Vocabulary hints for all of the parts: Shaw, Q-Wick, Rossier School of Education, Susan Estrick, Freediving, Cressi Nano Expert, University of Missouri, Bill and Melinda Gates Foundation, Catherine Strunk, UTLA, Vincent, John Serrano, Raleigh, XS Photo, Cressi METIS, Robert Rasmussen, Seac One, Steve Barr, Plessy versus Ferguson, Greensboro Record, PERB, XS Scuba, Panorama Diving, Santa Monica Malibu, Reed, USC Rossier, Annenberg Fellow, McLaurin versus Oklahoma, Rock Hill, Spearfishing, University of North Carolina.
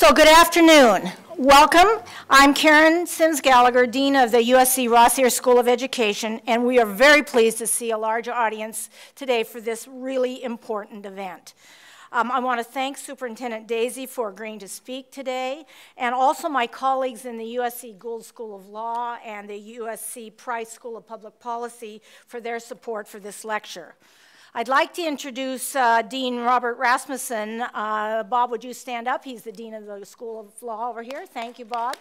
So good afternoon. Welcome. I'm Karen Sims-Gallagher, Dean of the USC Rossier School of Education, and we are very pleased to see a large audience today for this really important event. I want to thank Superintendent Deasy for agreeing to speak today, and also my colleagues in the USC Gould School of Law and the USC Price School of Public Policy for their support for this lecture. I'd like to introduce Dean Robert Rasmussen. Bob, would you stand up? He's the Dean of the School of Law over here. Thank you, Bob.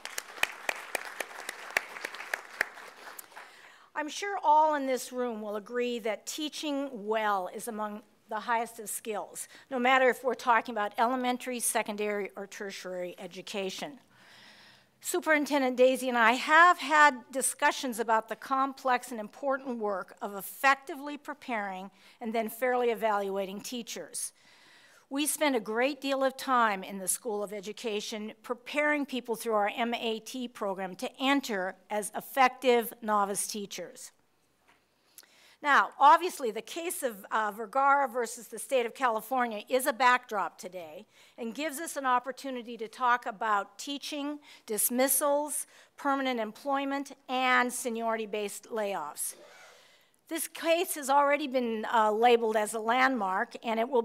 I'm sure all in this room will agree that teaching well is among the highest of skills, no matter if we're talking about elementary, secondary, or tertiary education. Superintendent Deasy and I have had discussions about the complex and important work of effectively preparing and then fairly evaluating teachers. We spend a great deal of time in the School of Education preparing people through our MAT program to enter as effective novice teachers. Now, obviously, the case of Vergara versus the state of California is a backdrop today and gives us an opportunity to talk about teaching, dismissals, permanent employment, and seniority-based layoffs. This case has already been labeled as a landmark, and it will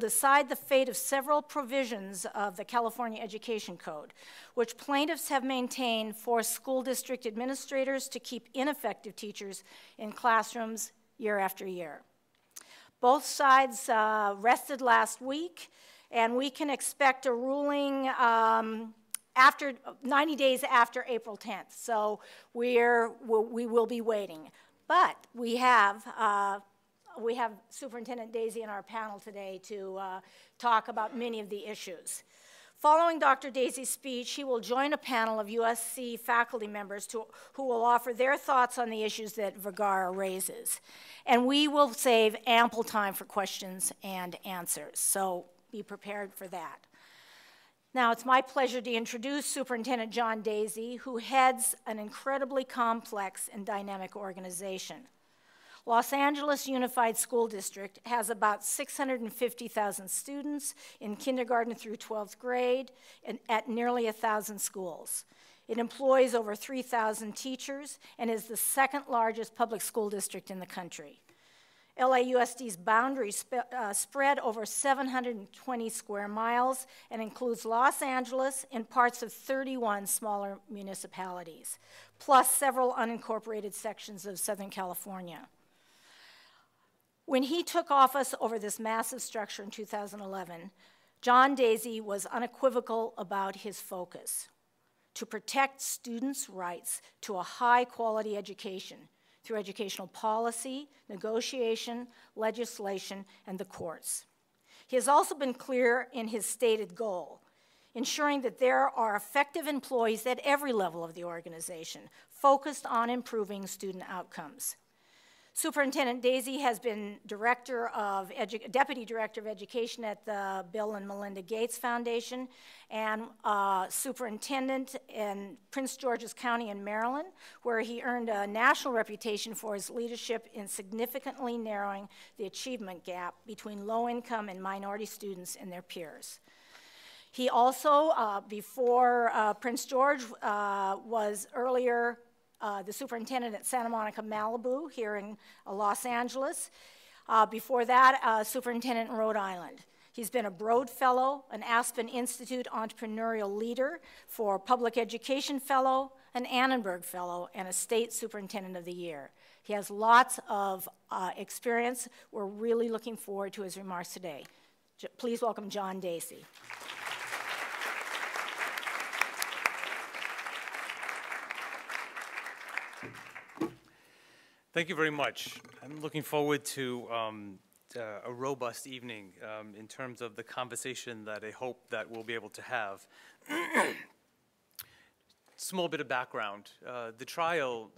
decide the fate of several provisions of the California Education Code, which plaintiffs have maintained force school district administrators to keep ineffective teachers in classrooms year after year. Both sides rested last week, and we can expect a ruling after 90 days after April 10th. So we will be waiting. But we have Superintendent Deasy in our panel today to talk about many of the issues. Following Dr. Deasy's speech, he will join a panel of USC faculty members who will offer their thoughts on the issues that Vergara raises. And we will save ample time for questions and answers, so be prepared for that. Now, it's my pleasure to introduce Superintendent John Deasy, who heads an incredibly complex and dynamic organization. Los Angeles Unified School District has about 650,000 students in kindergarten through 12th grade and at nearly 1,000 schools. It employs over 3,000 teachers and is the second largest public school district in the country. LAUSD's boundaries spread over 720 square miles and includes Los Angeles and parts of 31 smaller municipalities, plus several unincorporated sections of Southern California. When he took office over this massive structure in 2011, John Deasy was unequivocal about his focus: to protect students' rights to a high-quality education through educational policy, negotiation, legislation, and the courts. He has also been clear in his stated goal, ensuring that there are effective employees at every level of the organization, focused on improving student outcomes. Superintendent Deasy has been Deputy Director of Education at the Bill and Melinda Gates Foundation and Superintendent in Prince George's County in Maryland, where he earned a national reputation for his leadership in significantly narrowing the achievement gap between low-income and minority students and their peers. He also, before Prince George, was earlier the superintendent at Santa Monica Malibu here in Los Angeles. Before that, superintendent in Rhode Island. He's been a Broad Fellow, an Aspen Institute entrepreneurial leader, for Public Education Fellow, an Annenberg Fellow, and a State Superintendent of the Year. He has lots of experience. We're really looking forward to his remarks today. Please welcome John Deasy. Thank you very much. I'm looking forward to a robust evening in terms of the conversation that I hope that we'll be able to have. Small bit of background. The trial,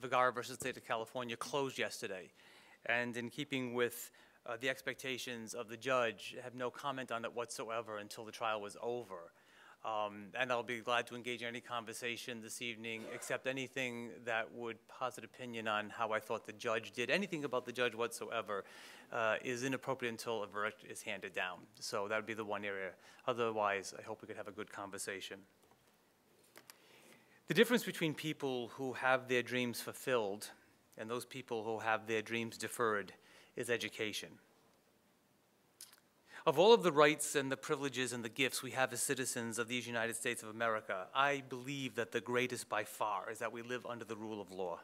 Vergara versus the state of California, closed yesterday. And in keeping with the expectations of the judge, I have no comment on it whatsoever until the trial was over. And I'll be glad to engage in any conversation this evening, except anything that would posit opinion on how I thought the judge did. Anything about the judge whatsoever is inappropriate until a verdict is handed down. So that would be the one area. Otherwise, I hope we could have a good conversation. The difference between people who have their dreams fulfilled and those people who have their dreams deferred is education. Of all of the rights and the privileges and the gifts we have as citizens of these United States of America, I believe that the greatest by far is that we live under the rule of law.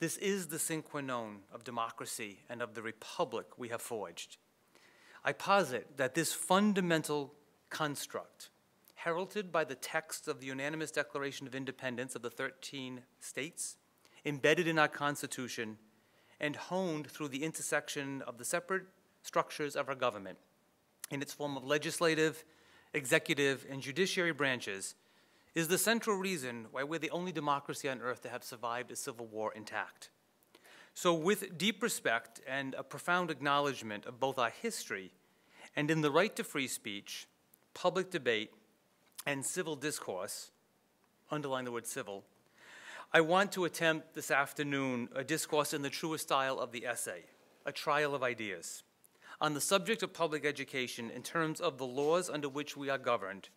This is the sine qua non of democracy and of the republic we have forged. I posit that this fundamental construct, heralded by the text of the unanimous Declaration of Independence of the 13 states, embedded in our Constitution, and honed through the intersection of the separate structures of our government, in its form of legislative, executive, and judiciary branches, is the central reason why we're the only democracy on earth to have survived a civil war intact. So with deep respect and a profound acknowledgement of both our history and in the right to free speech, public debate, and civil discourse, underline the word civil, I want to attempt this afternoon a discourse in the truest style of the essay, a trial of ideas, on the subject of public education in terms of the laws under which we are governed,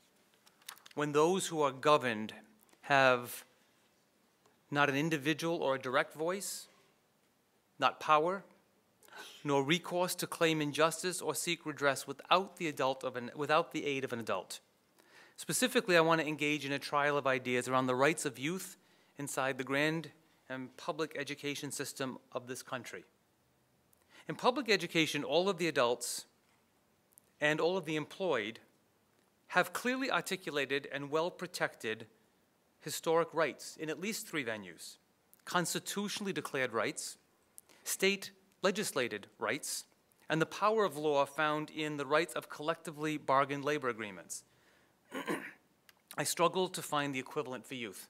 when those who are governed have not an individual or a direct voice, not power, nor recourse to claim injustice or seek redress without the aid of an adult. Specifically, I want to engage in a trial of ideas around the rights of youth inside the grand and public education system of this country. In public education, all of the adults and all of the employed have clearly articulated and well-protected historic rights in at least three venues: constitutionally declared rights, state legislated rights, and the power of law found in the rights of collectively bargained labor agreements. I struggle to find the equivalent for youth.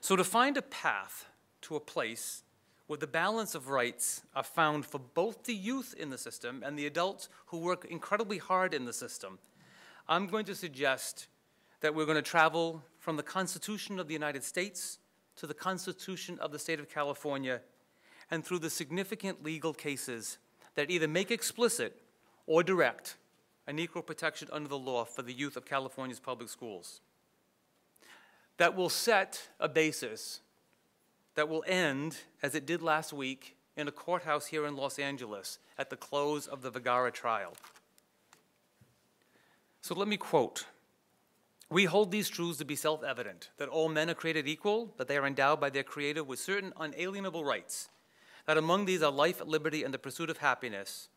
So to find a path to a place where the balance of rights are found for both the youth in the system and the adults who work incredibly hard in the system, I'm going to suggest that we're going to travel from the Constitution of the United States to the Constitution of the State of California and through the significant legal cases that either make explicit or direct an equal protection under the law for the youth of California's public schools. That will set a basis that will end, as it did last week, in a courthouse here in Los Angeles at the close of the Vergara trial. So let me quote. "We hold these truths to be self-evident, that all men are created equal, that they are endowed by their Creator with certain unalienable rights, that among these are life, liberty, and the pursuit of happiness,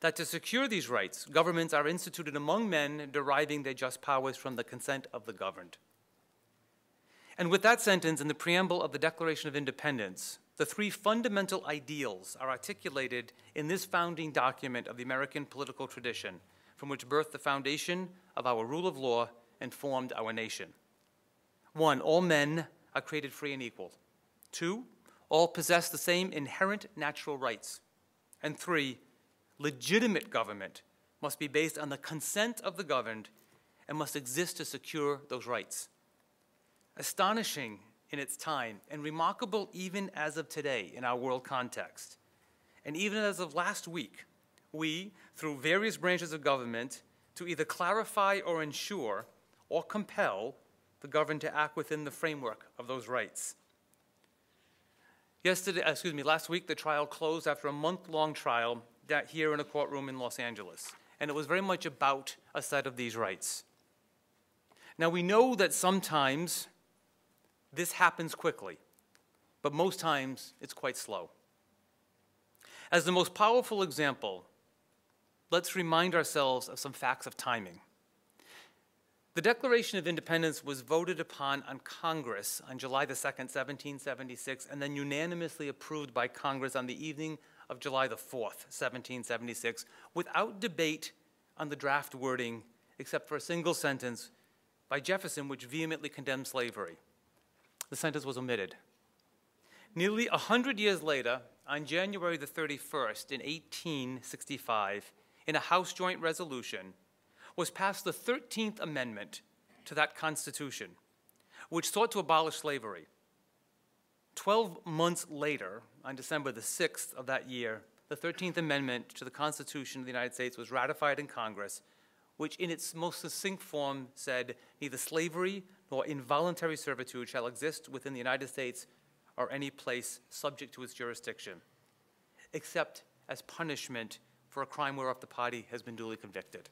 that to secure these rights, governments are instituted among men, deriving their just powers from the consent of the governed." And with that sentence in the preamble of the Declaration of Independence, the three fundamental ideals are articulated in this founding document of the American political tradition, from which birthed the foundation of our rule of law and formed our nation. 1, all men are created free and equal. 2, all possess the same inherent natural rights. And 3, legitimate government must be based on the consent of the governed and must exist to secure those rights. Astonishing in its time and remarkable even as of today in our world context. And even as of last week, we, through various branches of government, to either clarify or ensure or compel the governed to act within the framework of those rights. Last week, the trial closed after a month-long trial here in a courtroom in Los Angeles. And it was very much about a set of these rights. Now, we know that sometimes this happens quickly, but most times it's quite slow. As the most powerful example, let's remind ourselves of some facts of timing. The Declaration of Independence was voted upon on Congress on July the 2nd, 1776, and then unanimously approved by Congress on the evening of July the 4th, 1776, without debate on the draft wording, except for a single sentence by Jefferson, which vehemently condemned slavery. The sentence was omitted. Nearly 100 years later, on January the 31st in 1865, in a House joint resolution, was passed the 13th Amendment to that Constitution, which sought to abolish slavery. 12 months later, on December the 6th of that year, the 13th Amendment to the Constitution of the United States was ratified in Congress, which in its most succinct form said, neither slavery nor involuntary servitude shall exist within the United States or any place subject to its jurisdiction, except as punishment for a crime whereof the party has been duly convicted.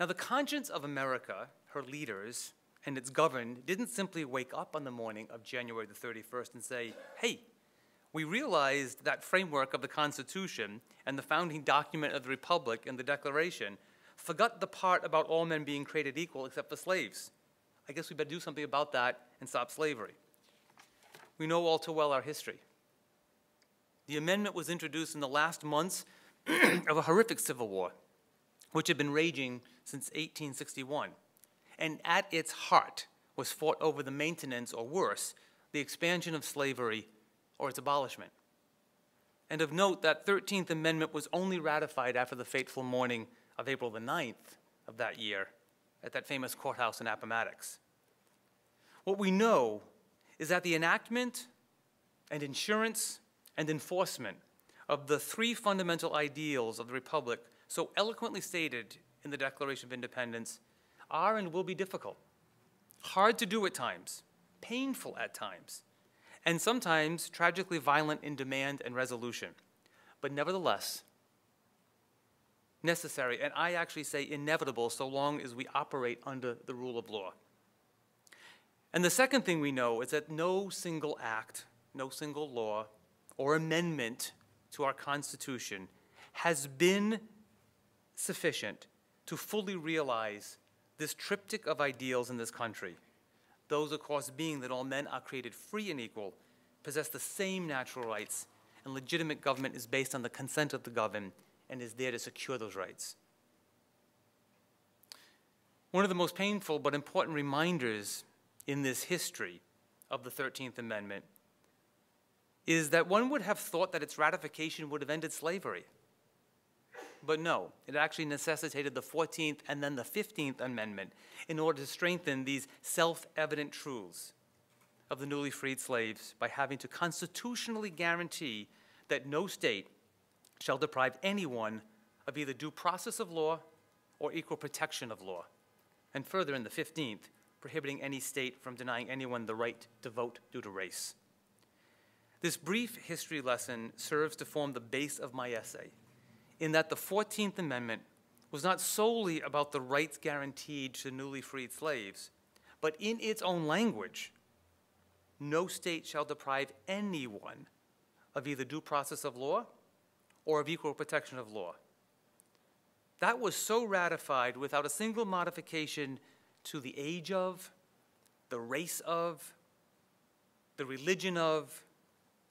Now, the conscience of America, her leaders, and its governed didn't simply wake up on the morning of January the 31st and say, hey, we realized that framework of the Constitution and the founding document of the Republic and the Declaration forgot the part about all men being created equal except for slaves. I guess we better do something about that and stop slavery. We know all too well our history. The amendment was introduced in the last months of a horrific civil war, which had been raging since 1861. And at its heart was fought over the maintenance, or worse, the expansion of slavery or its abolishment. And of note, that 13th Amendment was only ratified after the fateful morning of April the 9th of that year at that famous courthouse in Appomattox. What we know is that the enactment and insurance and enforcement of the three fundamental ideals of the Republic so eloquently stated in the Declaration of Independence are and will be difficult, hard to do at times, painful at times, and sometimes tragically violent in demand and resolution, but nevertheless necessary, and I actually say inevitable so long as we operate under the rule of law. And the second thing we know is that no single act, no single law or amendment to our Constitution has been sufficient to fully realize this triptych of ideals in this country. Those, of course, being that all men are created free and equal, possess the same natural rights, and legitimate government is based on the consent of the governed and is there to secure those rights. One of the most painful but important reminders in this history of the 13th Amendment is that one would have thought that its ratification would have ended slavery. But no, it actually necessitated the 14th and then the 15th Amendment in order to strengthen these self-evident truths of the newly freed slaves by having to constitutionally guarantee that no state shall deprive anyone of either due process of law or equal protection of law. And further, in the 15th, prohibiting any state from denying anyone the right to vote due to race. This brief history lesson serves to form the base of my essay, in that the 14th Amendment was not solely about the rights guaranteed to newly freed slaves, but in its own language, no state shall deprive anyone of either due process of law or of equal protection of law. That was so ratified without a single modification to the age of, the race of, the religion of,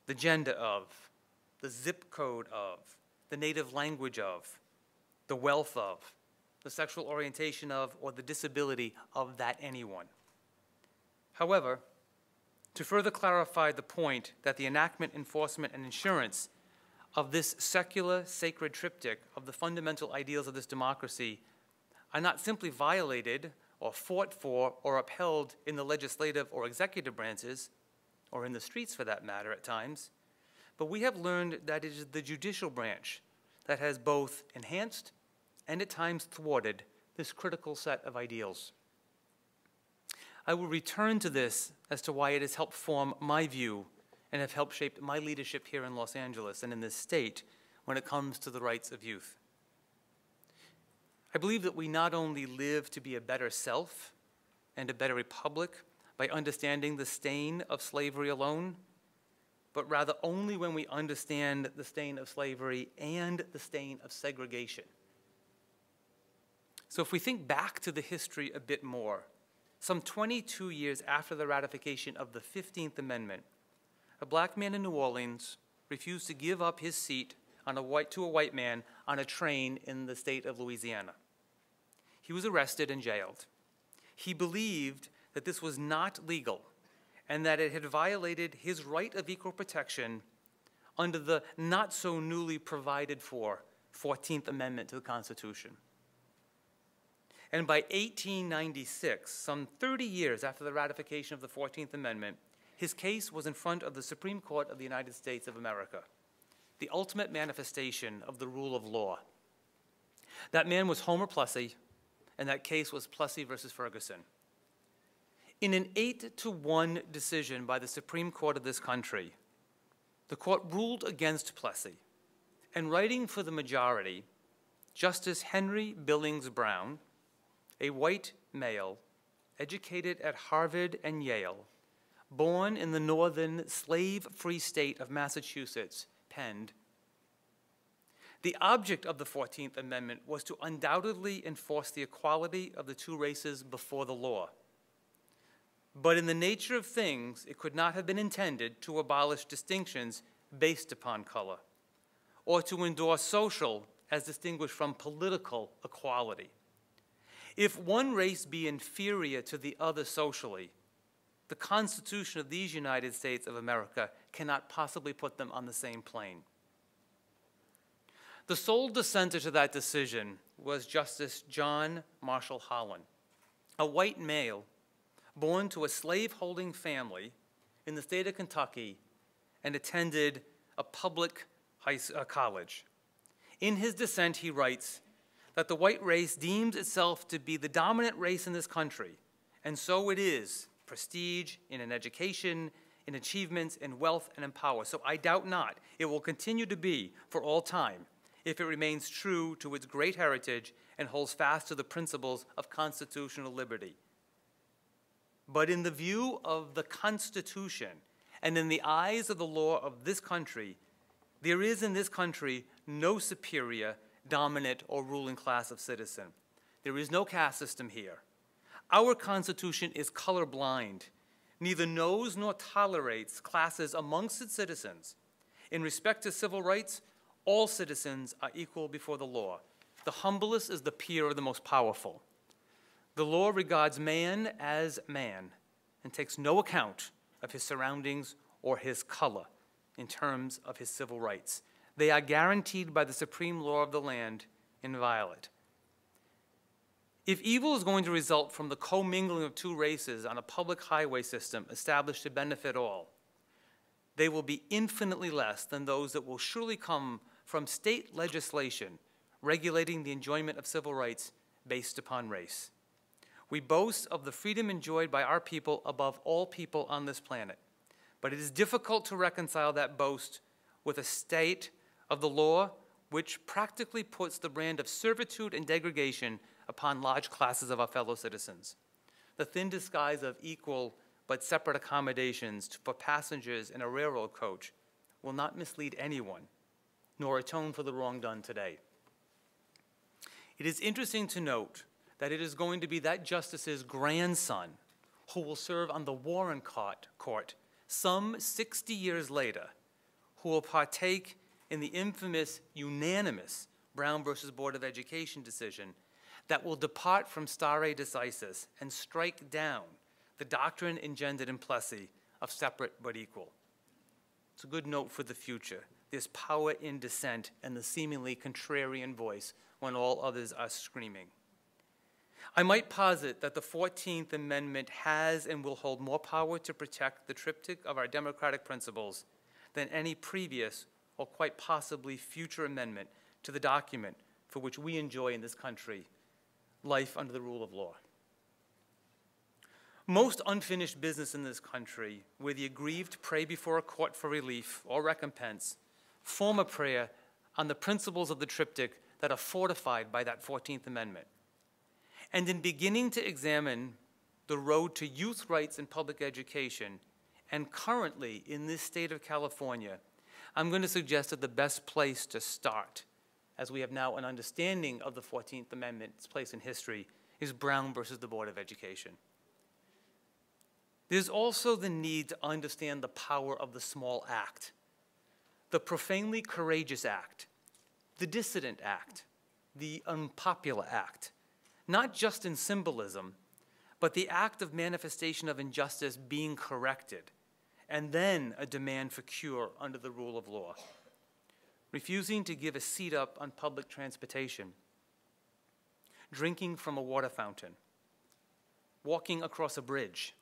the gender of, the zip code of, the native language of, the wealth of, the sexual orientation of, or the disability of that anyone. However, to further clarify the point that the enactment, enforcement, and insurance of this secular sacred triptych of the fundamental ideals of this democracy are not simply violated or fought for or upheld in the legislative or executive branches, or in the streets for that matter at times, but we have learned that it is the judicial branch that has both enhanced and at times thwarted this critical set of ideals. I will return to this as to why it has helped form my view and have helped shape my leadership here in Los Angeles and in this state when it comes to the rights of youth. I believe that we not only live to be a better self and a better republic by understanding the stain of slavery alone, but rather only when we understand the stain of slavery and the stain of segregation. So if we think back to the history a bit more, some 22 years after the ratification of the 15th Amendment, a black man in New Orleans refused to give up his seat to a white man on a train in the state of Louisiana. He was arrested and jailed. He believed that this was not legal, and that it had violated his right of equal protection under the not-so-newly provided for 14th Amendment to the Constitution. And by 1896, some 30 years after the ratification of the 14th Amendment, his case was in front of the Supreme Court of the United States of America, the ultimate manifestation of the rule of law. That man was Homer Plessy, and that case was Plessy versus Ferguson. In an 8-1 decision by the Supreme Court of this country, the court ruled against Plessy, and writing for the majority, Justice Henry Billings Brown, a white male, educated at Harvard and Yale, born in the northern slave-free state of Massachusetts, penned, "The object of the 14th Amendment was to undoubtedly enforce the equality of the two races before the law. But in the nature of things, it could not have been intended to abolish distinctions based upon color, or to endorse social as distinguished from political equality. If one race be inferior to the other socially, the Constitution of these United States of America cannot possibly put them on the same plane." The sole dissenter to that decision was Justice John Marshall Harlan, a white male born to a slave-holding family in the state of Kentucky and attended a public college. In his dissent, he writes that the white race deems itself to be the dominant race in this country, and so it is, prestige, in an education, in achievements, in wealth, and in power. So I doubt not it will continue to be for all time if it remains true to its great heritage and holds fast to the principles of constitutional liberty. But in the view of the Constitution and in the eyes of the law of this country, there is in this country no superior, dominant, or ruling class of citizen. There is no caste system here. Our Constitution is colorblind, neither knows nor tolerates classes amongst its citizens. In respect to civil rights, all citizens are equal before the law. The humblest is the peer of the most powerful. The law regards man as man and takes no account of his surroundings or his color in terms of his civil rights. They are guaranteed by the supreme law of the land, inviolate. If evil is going to result from the commingling of two races on a public highway system established to benefit all, they will be infinitely less than those that will surely come from state legislation regulating the enjoyment of civil rights based upon race. We boast of the freedom enjoyed by our people above all people on this planet, but it is difficult to reconcile that boast with a state of the law which practically puts the brand of servitude and degradation upon large classes of our fellow citizens. The thin disguise of equal but separate accommodations for passengers in a railroad coach will not mislead anyone, nor atone for the wrong done today. It is interesting to note that it is going to be that justice's grandson who will serve on the Warren Court some 60 years later, who will partake in the infamous, unanimous Brown versus Board of Education decision that will depart from stare decisis and strike down the doctrine engendered in Plessy of separate but equal. It's a good note for the future. There's power in dissent and the seemingly contrarian voice when all others are screaming. I might posit that the 14th Amendment has and will hold more power to protect the triptych of our democratic principles than any previous or quite possibly future amendment to the document for which we enjoy in this country life under the rule of law. Most unfinished business in this country, where the aggrieved pray before a court for relief or recompense, form a prayer on the principles of the triptych that are fortified by that 14th Amendment. And in beginning to examine the road to youth rights in public education, and currently in this state of California, I'm going to suggest that the best place to start, as we have now an understanding of the 14th Amendment's place in history, is Brown versus the Board of Education. There's also the need to understand the power of the small act, the profanely courageous act, the dissident act, the unpopular act, not just in symbolism, but the act of manifestation of injustice being corrected, and then a demand for cure under the rule of law. Refusing to give a seat up on public transportation, drinking from a water fountain, walking across a bridge,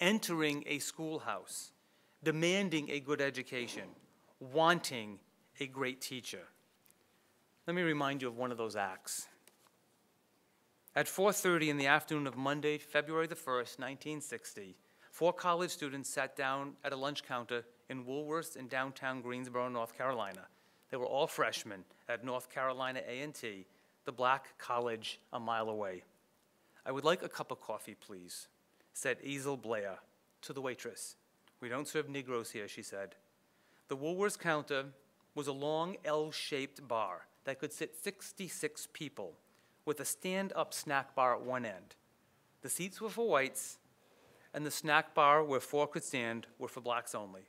entering a schoolhouse, demanding a good education, wanting a great teacher. Let me remind you of one of those acts. At 4:30 in the afternoon of Monday, February the 1st, 1960, 4 college students sat down at a lunch counter in Woolworth's in downtown Greensboro, North Carolina. They were all freshmen at North Carolina A&T, the black college a mile away. "I would like a cup of coffee, please," said Easel Blair to the waitress. "We don't serve Negroes here," she said. The Woolworth's counter was a long L-shaped bar that could sit 66 people with a stand-up snack bar at one end. The seats were for whites, and the snack bar where 4 could stand were for blacks only.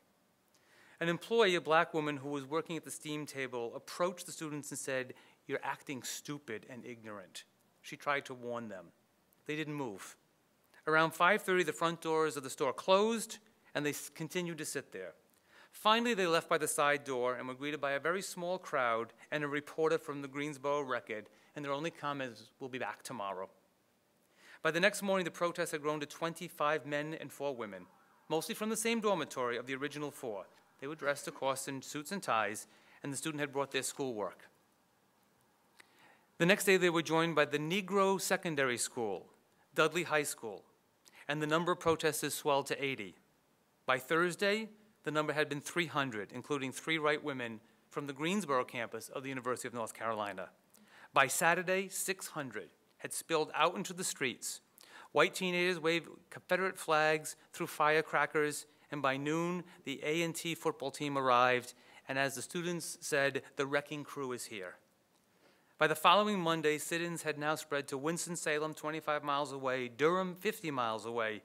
An employee, a black woman who was working at the steam table, approached the students and said, "You're acting stupid and ignorant." She tried to warn them. They didn't move. Around 5:30, the front doors of the store closed, and they continued to sit there. Finally, they left by the side door and were greeted by a very small crowd and a reporter from the Greensboro Record, and their only comment is, "We'll be back tomorrow." By the next morning, the protest had grown to 25 men and 4 women, mostly from the same dormitory of the original 4. They were dressed, of course, in suits and ties, and the student had brought their schoolwork. The next day, they were joined by the Negro Secondary School, Dudley High School, and the number of protesters swelled to 80. By Thursday, the number had been 300, including 3 white women from the Greensboro campus of the University of North Carolina. By Saturday, 600 had spilled out into the streets. White teenagers waved Confederate flags, threw firecrackers, and by noon, the A&T football team arrived, and as the students said, "The wrecking crew is here." By the following Monday, sit-ins had now spread to Winston-Salem, 25 miles away, Durham, 50 miles away,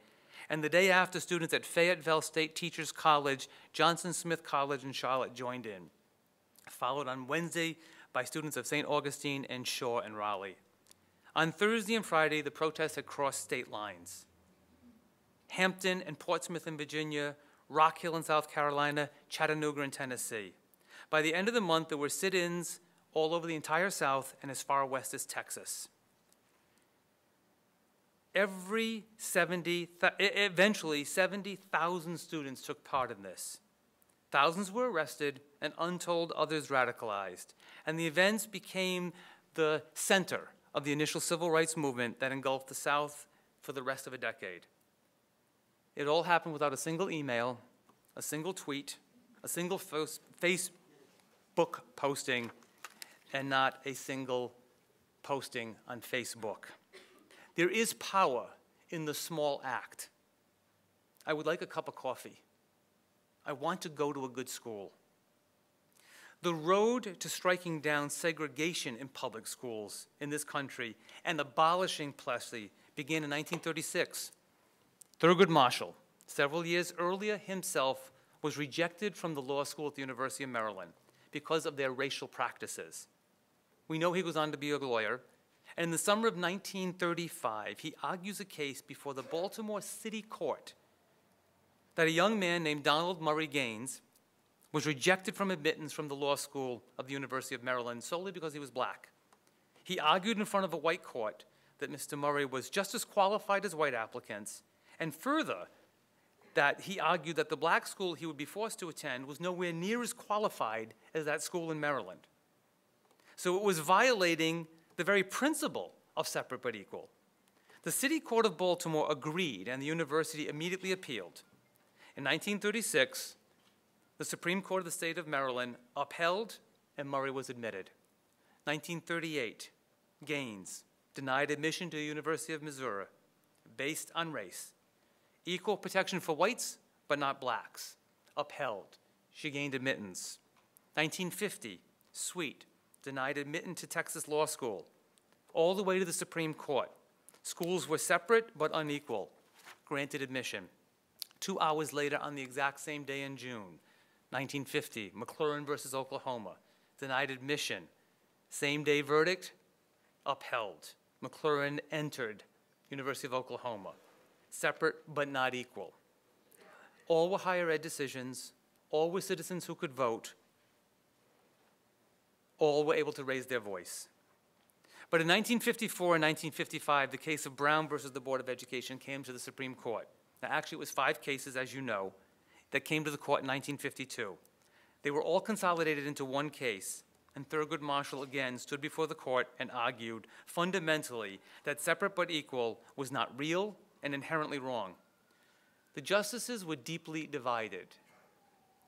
and the day after, students at Fayetteville State Teachers College, Johnson Smith College, and Charlotte joined in, followed on Wednesday by students of St. Augustine and Shaw and Raleigh. On Thursday and Friday, the protests had crossed state lines. Hampton and Portsmouth in Virginia, Rock Hill in South Carolina, Chattanooga in Tennessee. By the end of the month, there were sit-ins all over the entire South and as far west as Texas. Eventually, 70,000 students took part in this. Thousands were arrested and untold others radicalized. And the events became the center of the initial civil rights movement that engulfed the South for the rest of a decade. It all happened without a single email, a single tweet, a single Facebook posting, and not a single posting on Facebook. There is power in the small act. I would like a cup of coffee. I want to go to a good school. The road to striking down segregation in public schools in this country and abolishing Plessy began in 1936. Thurgood Marshall, several years earlier himself, was rejected from the law school at the University of Maryland because of their racial practices. We know he goes on to be a lawyer, and in the summer of 1935, he argues a case before the Baltimore City Court that a young man named Donald Murray Gaines was rejected from admittance from the law school of the University of Maryland solely because he was black. He argued in front of a white court that Mr. Murray was just as qualified as white applicants, and further, that he argued that the black school he would be forced to attend was nowhere near as qualified as that school in Maryland. So it was violating the very principle of separate but equal. The City Court of Baltimore agreed, and the university immediately appealed. In 1936, the Supreme Court of the State of Maryland upheld, and Murray was admitted. 1938, Gaines denied admission to the University of Missouri based on race. Equal protection for whites, but not blacks. Upheld. She gained admittance. 1950, Sweet denied admittance to Texas Law School, all the way to the Supreme Court. Schools were separate, but unequal. Granted admission. 2 hours later, on the exact same day in June, 1950, McLaurin versus Oklahoma, denied admission. Same day verdict, upheld. McLaurin entered University of Oklahoma. Separate but not equal. All were higher ed decisions, all were citizens who could vote, all were able to raise their voice. But in 1954 and 1955, the case of Brown versus the Board of Education came to the Supreme Court. Now, actually, it was 5 cases, as you know, that came to the court in 1952. They were all consolidated into one case, and Thurgood Marshall again stood before the court and argued fundamentally that separate but equal was not real and inherently wrong. The justices were deeply divided,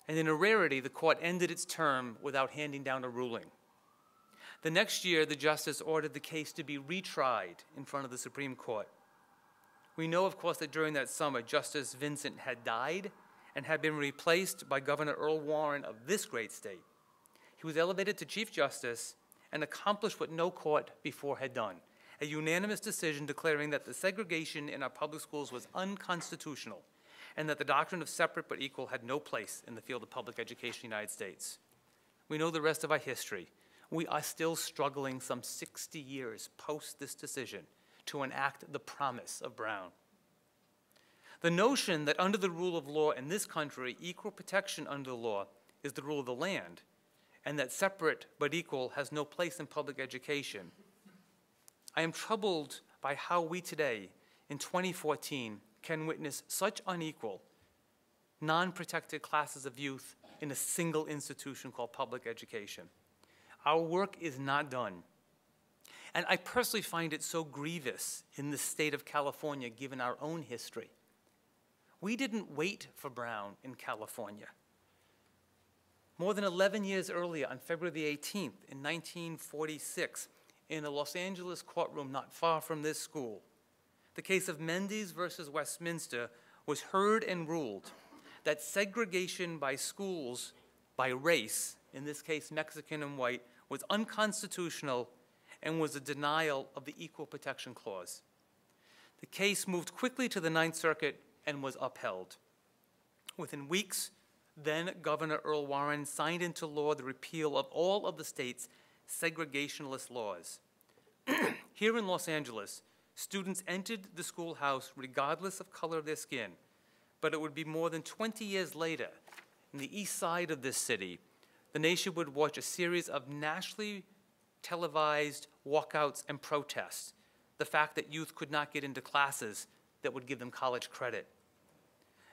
and in a rarity, the court ended its term without handing down a ruling. The next year, the justice ordered the case to be retried in front of the Supreme Court. We know, of course, that during that summer, Justice Vincent had died and had been replaced by Governor Earl Warren of this great state. He was elevated to Chief Justice and accomplished what no court before had done, a unanimous decision declaring that the segregation in our public schools was unconstitutional and that the doctrine of separate but equal had no place in the field of public education in the United States. We know the rest of our history. We are still struggling some 60 years post this decision to enact the promise of Brown. The notion that under the rule of law in this country, equal protection under the law is the rule of the land, and that separate but equal has no place in public education. I am troubled by how we today, in 2014, can witness such unequal, non-protected classes of youth in a single institution called public education. Our work is not done. And I personally find it so grievous in the state of California, given our own history. We didn't wait for Brown in California. More than 11 years earlier, on February the 18th, in 1946, in a Los Angeles courtroom not far from this school, the case of Mendes versus Westminster was heard and ruled that segregation by schools by race, in this case Mexican and white, was unconstitutional and was a denial of the Equal Protection Clause. The case moved quickly to the Ninth Circuit and was upheld. Within weeks, then Governor Earl Warren signed into law the repeal of all of the state's segregationless laws. Here in Los Angeles, students entered the schoolhouse regardless of color of their skin, but it would be more than 20 years later, in the east side of this city, the nation would watch a series of nationally televised walkouts and protests, the fact that youth could not get into classes that would give them college credit.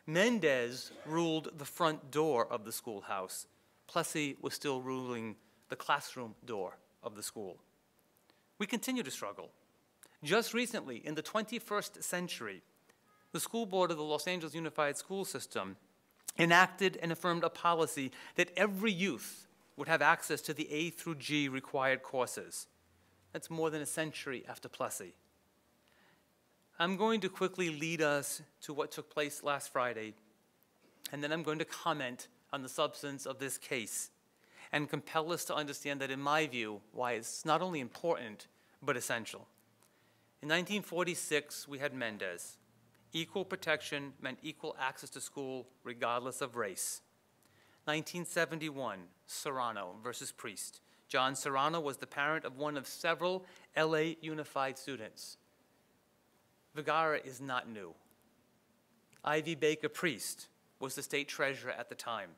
Mendes ruled the front door of the schoolhouse. Plessy was still ruling the classroom door of the school. We continue to struggle. Just recently, in the 21st century, the school board of the Los Angeles Unified School System enacted and affirmed a policy that every youth would have access to the A through G required courses. That's more than a century after Plessy. I'm going to quickly lead us to what took place last Friday, and then I'm going to comment on the substance of this case and compel us to understand that, in my view, why it's not only important, but essential. In 1946, we had Mendes. Equal protection meant equal access to school regardless of race. 1971, Serrano versus Priest. John Serrano was the parent of one of several LA Unified students. Vergara is not new. Ivy Baker Priest was the state treasurer at the time.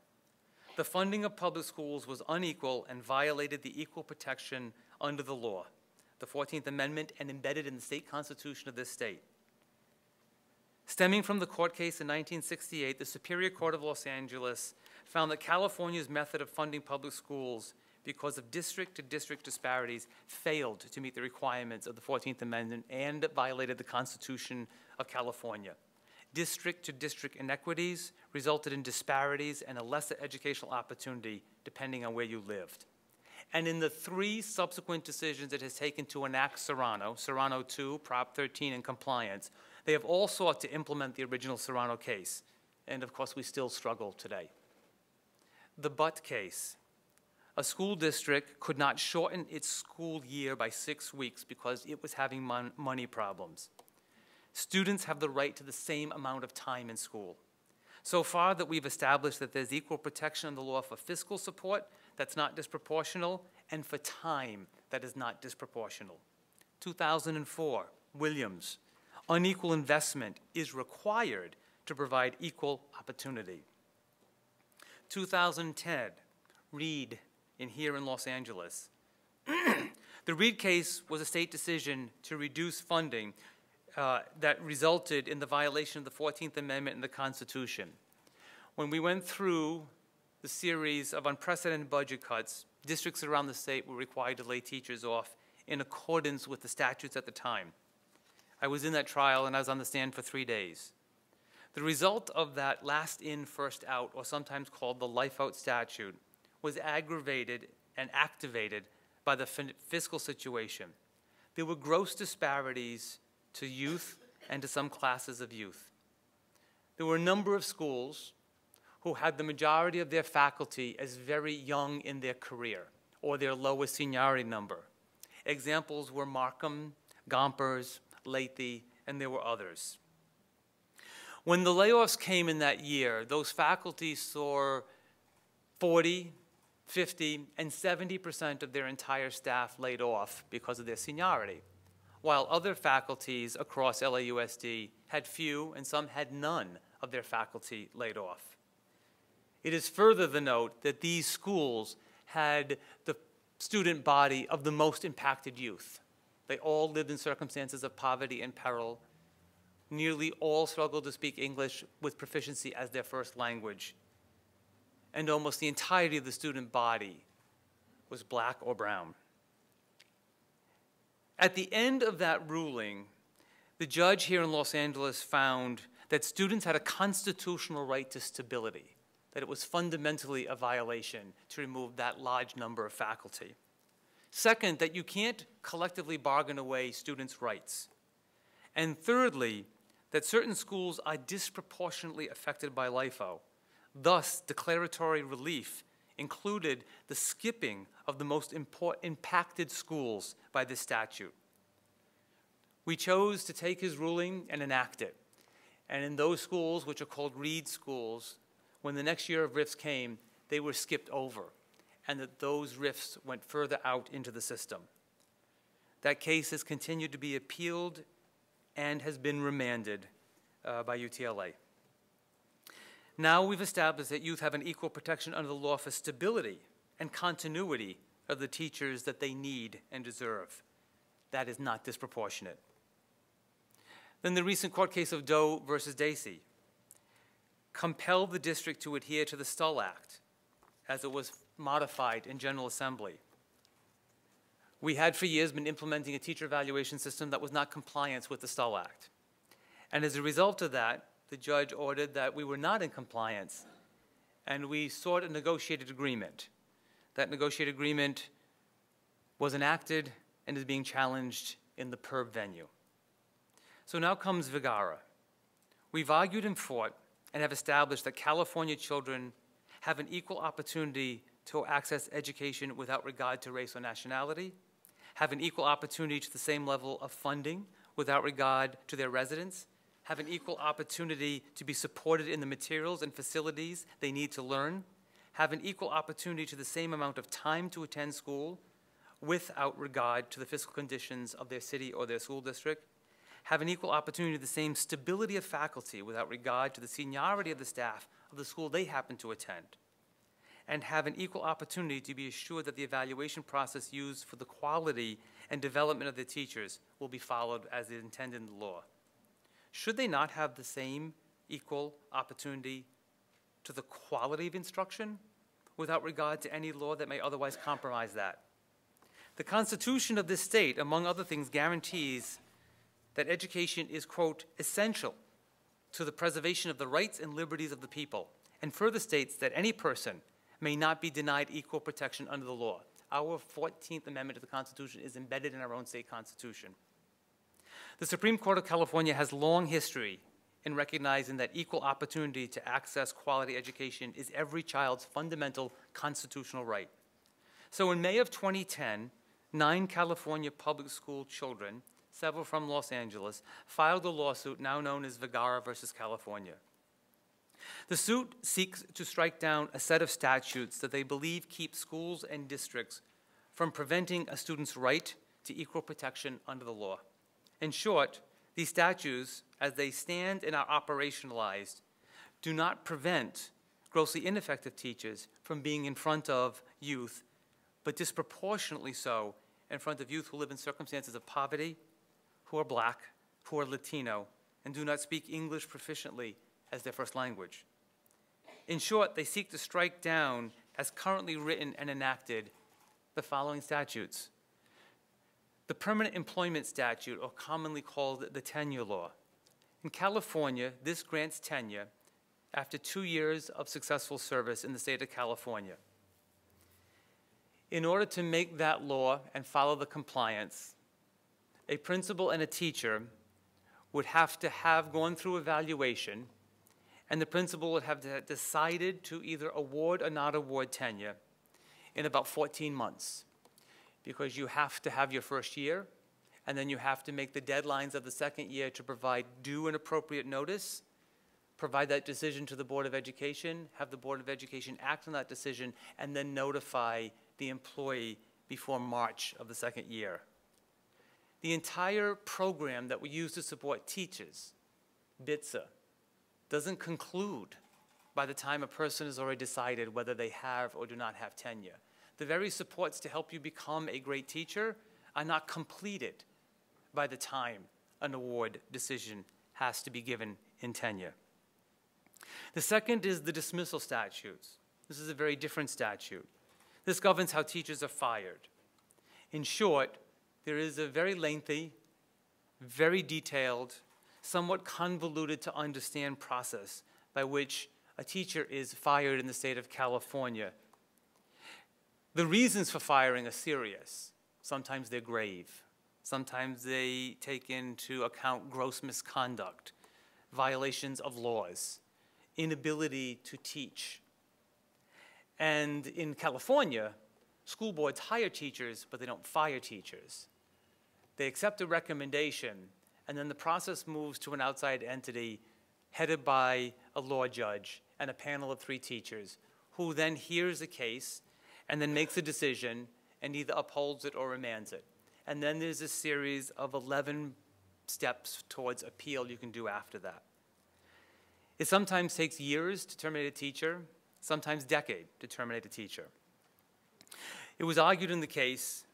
The funding of public schools was unequal and violated the equal protection under the law, the 14th Amendment, and embedded in the state constitution of this state. Stemming from the court case in 1968, the Superior Court of Los Angeles found that California's method of funding public schools, because of district-to-district disparities, failed to meet the requirements of the 14th Amendment and violated the Constitution of California. District-to-district inequities resulted in disparities and a lesser educational opportunity depending on where you lived. And in the 3 subsequent decisions it has taken to enact Serrano, Serrano 2, Prop 13, and compliance, they have all sought to implement the original Serrano case. And of course, we still struggle today. The Butt case. A school district could not shorten its school year by 6 weeks because it was having money problems. Students have the right to the same amount of time in school. So far that we've established that there's equal protection in the law for fiscal support that's not disproportional and for time that is not disproportional. 2004, Williams. Unequal investment is required to provide equal opportunity. 2010, Reed, here in Los Angeles. The Reed case was a state decision to reduce funding that resulted in the violation of the 14th Amendment in the Constitution. When we went through the series of unprecedented budget cuts, districts around the state were required to lay teachers off in accordance with the statutes at the time. I was in that trial and I was on the stand for 3 days. The result of that last in, first out, or sometimes called the life out statute, was aggravated and activated by the fiscal situation. There were gross disparities to youth and to some classes of youth. There were a number of schools who had the majority of their faculty as very young in their career, or their lowest seniority number. Examples were Markham, Gompers, Lathy, and there were others. When the layoffs came in that year, those faculty saw 40, 50, and 70% of their entire staff laid off because of their seniority, while other faculties across LAUSD had few and some had none of their faculty laid off. It is further the note that these schools had the student body of the most impacted youth. They all lived in circumstances of poverty and peril. Nearly all struggled to speak English with proficiency as their first language. And almost the entirety of the student body was black or brown. At the end of that ruling, the judge here in Los Angeles found that students had a constitutional right to stability, that it was fundamentally a violation to remove that large number of faculty. Second, that you can't collectively bargain away students' rights. And thirdly, that certain schools are disproportionately affected by LIFO. Thus, declaratory relief included the skipping of the most impacted schools by this statute. We chose to take his ruling and enact it. And in those schools, which are called Reed schools, when the next year of RIFs came, they were skipped over, and that those RIFs went further out into the system. That case has continued to be appealed and has been remanded by UTLA. Now we've established that youth have an equal protection under the law for stability and continuity of the teachers that they need and deserve. That is not disproportionate. Then the recent court case of Doe versus Deasy compelled the district to adhere to the Stull Act as it was modified in General Assembly. We had for years been implementing a teacher evaluation system that was not compliant with the Stull Act. And as a result of that, the judge ordered that we were not in compliance, and we sought a negotiated agreement. That negotiated agreement was enacted and is being challenged in the PERB venue. So now comes Vergara. We've argued and fought and have established that California children have an equal opportunity to access education without regard to race or nationality, have an equal opportunity to the same level of funding without regard to their residence, have an equal opportunity to be supported in the materials and facilities they need to learn, have an equal opportunity to the same amount of time to attend school without regard to the fiscal conditions of their city or their school district, have an equal opportunity to the same stability of faculty without regard to the seniority of the staff of the school they happen to attend, and have an equal opportunity to be assured that the evaluation process used for the quality and development of the teachers will be followed as intended in the law. Should they not have the same equal opportunity to the quality of instruction without regard to any law that may otherwise compromise that? The Constitution of this state, among other things, guarantees that education is, quote, essential to the preservation of the rights and liberties of the people, and further states that any person may not be denied equal protection under the law. Our 14th Amendment to the Constitution is embedded in our own state constitution. The Supreme Court of California has long history in recognizing that equal opportunity to access quality education is every child's fundamental constitutional right. So in May of 2010, 9 California public school children, several from Los Angeles, filed a lawsuit now known as Vergara versus California. The suit seeks to strike down a set of statutes that they believe keep schools and districts from preventing a student's right to equal protection under the law. In short, these statutes, as they stand and are operationalized, do not prevent grossly ineffective teachers from being in front of youth, but disproportionately so in front of youth who live in circumstances of poverty, who are black, who are Latino, and do not speak English proficiently as their first language. In short, they seek to strike down, as currently written and enacted, the following statutes: the Permanent Employment Statute, or commonly called the Tenure Law. In California, this grants tenure after 2 years of successful service in the state of California. In order to make that law and follow the compliance, a principal and a teacher would have to have gone through evaluation, and the principal would have to have decided to either award or not award tenure in about 14 months. Because you have to have your first year, and then you have to make the deadlines of the second year to provide due and appropriate notice, provide that decision to the Board of Education, have the Board of Education act on that decision, and then notify the employee before March of the second year. The entire program that we use to support teachers, BITSA, doesn't conclude by the time a person has already decided whether they have or do not have tenure. The very supports to help you become a great teacher are not completed by the time an award decision has to be given in tenure. The second is the dismissal statutes. This is a very different statute. This governs how teachers are fired. In short, there is a very lengthy, very detailed, somewhat convoluted to understand process by which a teacher is fired in the state of California. The reasons for firing are serious. Sometimes they're grave. Sometimes they take into account gross misconduct, violations of laws, inability to teach. And in California, school boards hire teachers, but they don't fire teachers. They accept a recommendation, and then the process moves to an outside entity headed by a law judge and a panel of 3 teachers, who then hears a case and then makes a decision and either upholds it or remands it. And then there's a series of 11 steps towards appeal you can do after that. It sometimes takes years to terminate a teacher, sometimes decades to terminate a teacher. It was argued in the case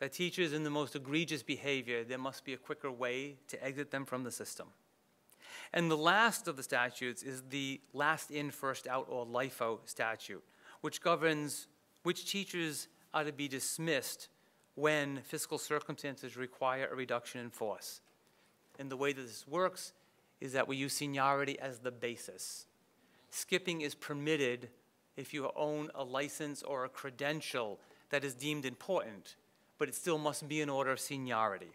that teachers in the most egregious behavior, there must be a quicker way to exit them from the system. And the last of the statutes is the last in, first out, or LIFO statute, which governs which teachers are to be dismissed when fiscal circumstances require a reduction in force. And the way that this works is that we use seniority as the basis. Skipping is permitted if you own a license or a credential that is deemed important, but it still must be in order of seniority.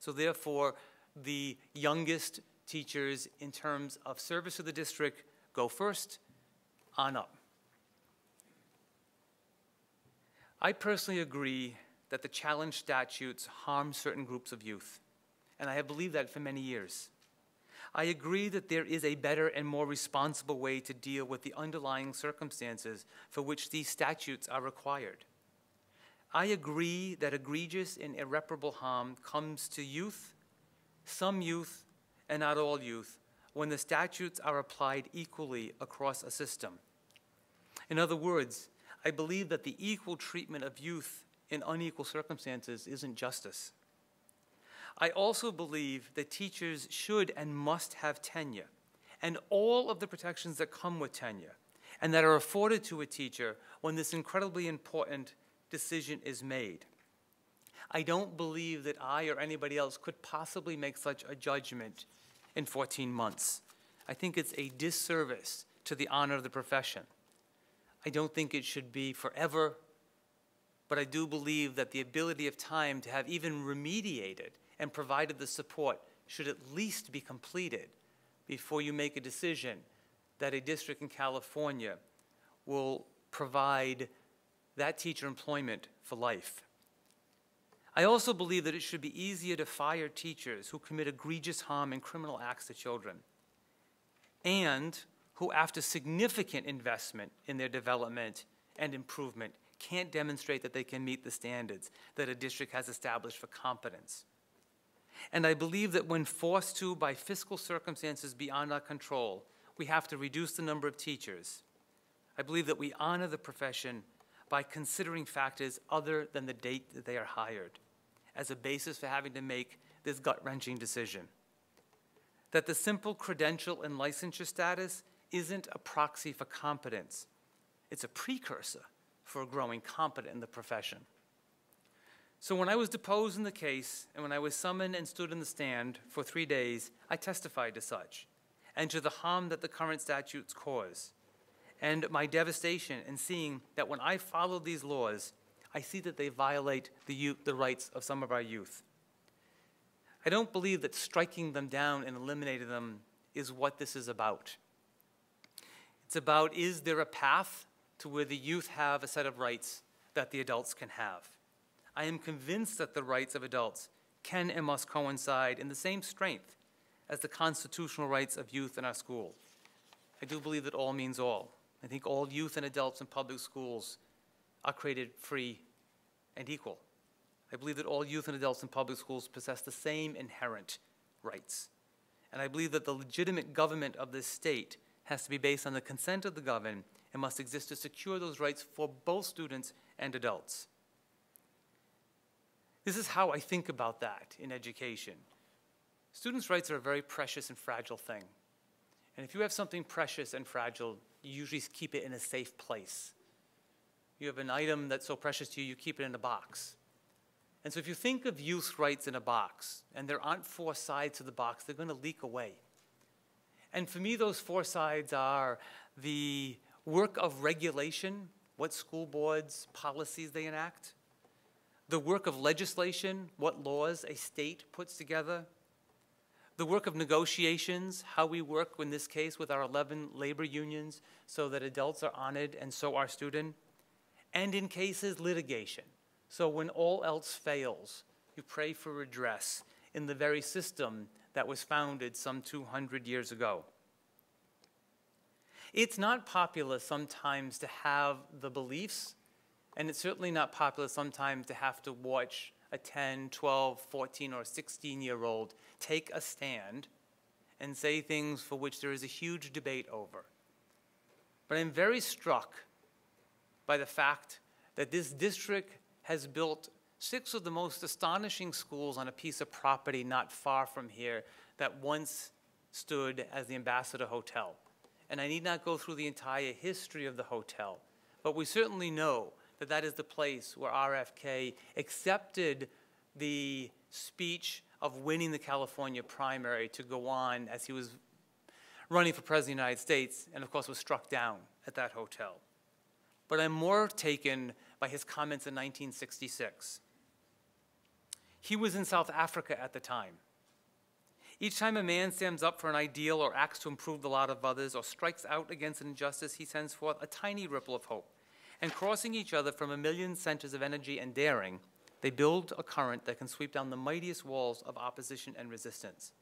So therefore, the youngest teachers in terms of service to the district go first on up. I personally agree that the challenge statutes harm certain groups of youth, and I have believed that for many years. I agree that there is a better and more responsible way to deal with the underlying circumstances for which these statutes are required. I agree that egregious and irreparable harm comes to youth, some youth, and not all youth, when the statutes are applied equally across a system. In other words, I believe that the equal treatment of youth in unequal circumstances isn't justice. I also believe that teachers should and must have tenure, and all of the protections that come with tenure, and that are afforded to a teacher when this incredibly important decision is made. I don't believe that I or anybody else could possibly make such a judgment in 14 months. I think it's a disservice to the honor of the profession. I don't think it should be forever, but I do believe that the ability of time to have even remediated and provided the support should at least be completed before you make a decision that a district in California will provide that teacher employment for life. I also believe that it should be easier to fire teachers who commit egregious harm and criminal acts to children, and who, after significant investment in their development and improvement, can't demonstrate that they can meet the standards that a district has established for competence. And I believe that when forced to by fiscal circumstances beyond our control, we have to reduce the number of teachers. I believe that we honor the profession by considering factors other than the date that they are hired. as a basis for having to make this gut-wrenching decision. That the simple credential and licensure status isn't a proxy for competence. It's a precursor for growing competent in the profession. So when I was deposed in the case, and when I was summoned and stood in the stand for 3 days, I testified to such, and to the harm that the current statutes cause, and my devastation in seeing that when I follow these laws, I see that they violate the rights of some of our youth. I don't believe that striking them down and eliminating them is what this is about. It's about, is there a path to where the youth have a set of rights that the adults can have? I am convinced that the rights of adults can and must coincide in the same strength as the constitutional rights of youth in our school. I do believe that all means all. I think all youth and adults in public schools are created free and equal. I believe that all youth and adults in public schools possess the same inherent rights. And I believe that the legitimate government of this state has to be based on the consent of the governed and must exist to secure those rights for both students and adults. This is how I think about that in education. Students' rights are a very precious and fragile thing. And if you have something precious and fragile, you usually keep it in a safe place. You have an item that's so precious to you, you keep it in a box. And so if you think of youth rights in a box, and there aren't four sides to the box, they're going to leak away. And for me, those four sides are the work of regulation, what school boards, policies they enact, the work of legislation, what laws a state puts together, the work of negotiations, how we work, in this case, with our 11 labor unions so that adults are honored and so are students, and in cases, litigation. So when all else fails, you pray for redress in the very system that was founded some 200 years ago. It's not popular sometimes to have the beliefs, and it's certainly not popular sometimes to have to watch a 10, 12, 14, or 16-year-old take a stand and say things for which there is a huge debate over. But I'm very struck by the fact that this district has built 6 of the most astonishing schools on a piece of property not far from here that once stood as the Ambassador Hotel. And I need not go through the entire history of the hotel, but we certainly know that that is the place where RFK accepted the speech of winning the California primary to go on as he was running for President of the United States, and of course was struck down at that hotel. But I'm more taken by his comments in 1966. He was in South Africa at the time. Each time a man stands up for an ideal or acts to improve the lot of others or strikes out against an injustice, he sends forth a tiny ripple of hope. And crossing each other from a million centers of energy and daring, they build a current that can sweep down the mightiest walls of opposition and resistance.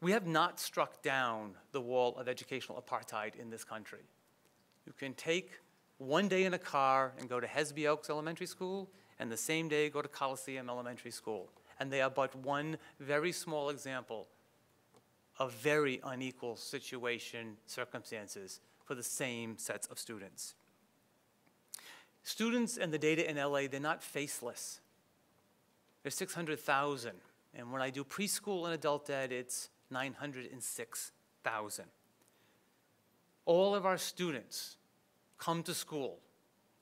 We have not struck down the wall of educational apartheid in this country. You can take one day in a car and go to Hesby Oaks Elementary School, and the same day go to Coliseum Elementary School. And they are but one very small example of very unequal circumstances for the same sets of students. Students and the data in LA, they're not faceless. There's 600,000. And when I do preschool and adult ed, it's 906,000. All of our students come to school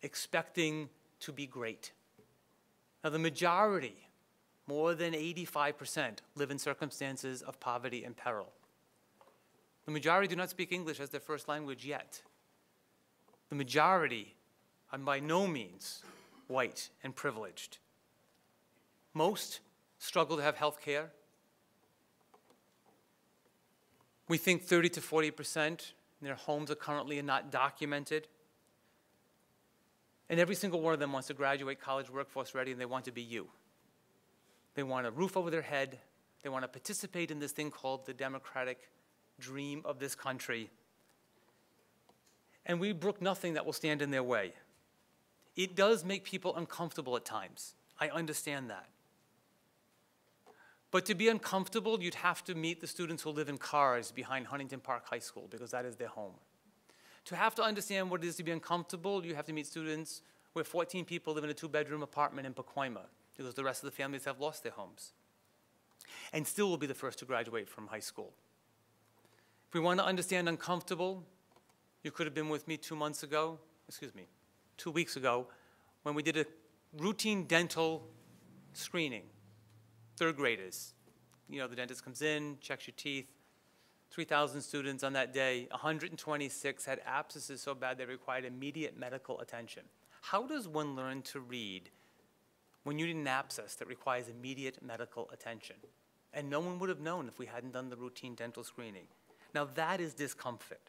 expecting to be great. Now the majority, more than 85%, live in circumstances of poverty and peril. The majority do not speak English as their first language yet. The majority are by no means white and privileged. Most struggle to have health care. We think 30 to 40% in their homes are currently not documented. And every single one of them wants to graduate college workforce ready, and they want to be you. They want a roof over their head. They want to participate in this thing called the democratic dream of this country, and we brook nothing that will stand in their way. It does make people uncomfortable at times. I understand that. But to be uncomfortable, you'd have to meet the students who live in cars behind Huntington Park High School, because that is their home. To have to understand what it is to be uncomfortable, you have to meet students where 14 people live in a 2-bedroom apartment in Pacoima. because the rest of the families have lost their homes, and still will be the first to graduate from high school. If we want to understand uncomfortable, you could have been with me 2 months ago, excuse me, 2 weeks ago, when we did a routine dental screening, third graders. You know, the dentist comes in, checks your teeth. 3,000 students on that day, 126 had abscesses so bad they required immediate medical attention. How does one learn to read when you need an abscess that requires immediate medical attention? And no one would have known if we hadn't done the routine dental screening. Now that is discomfort.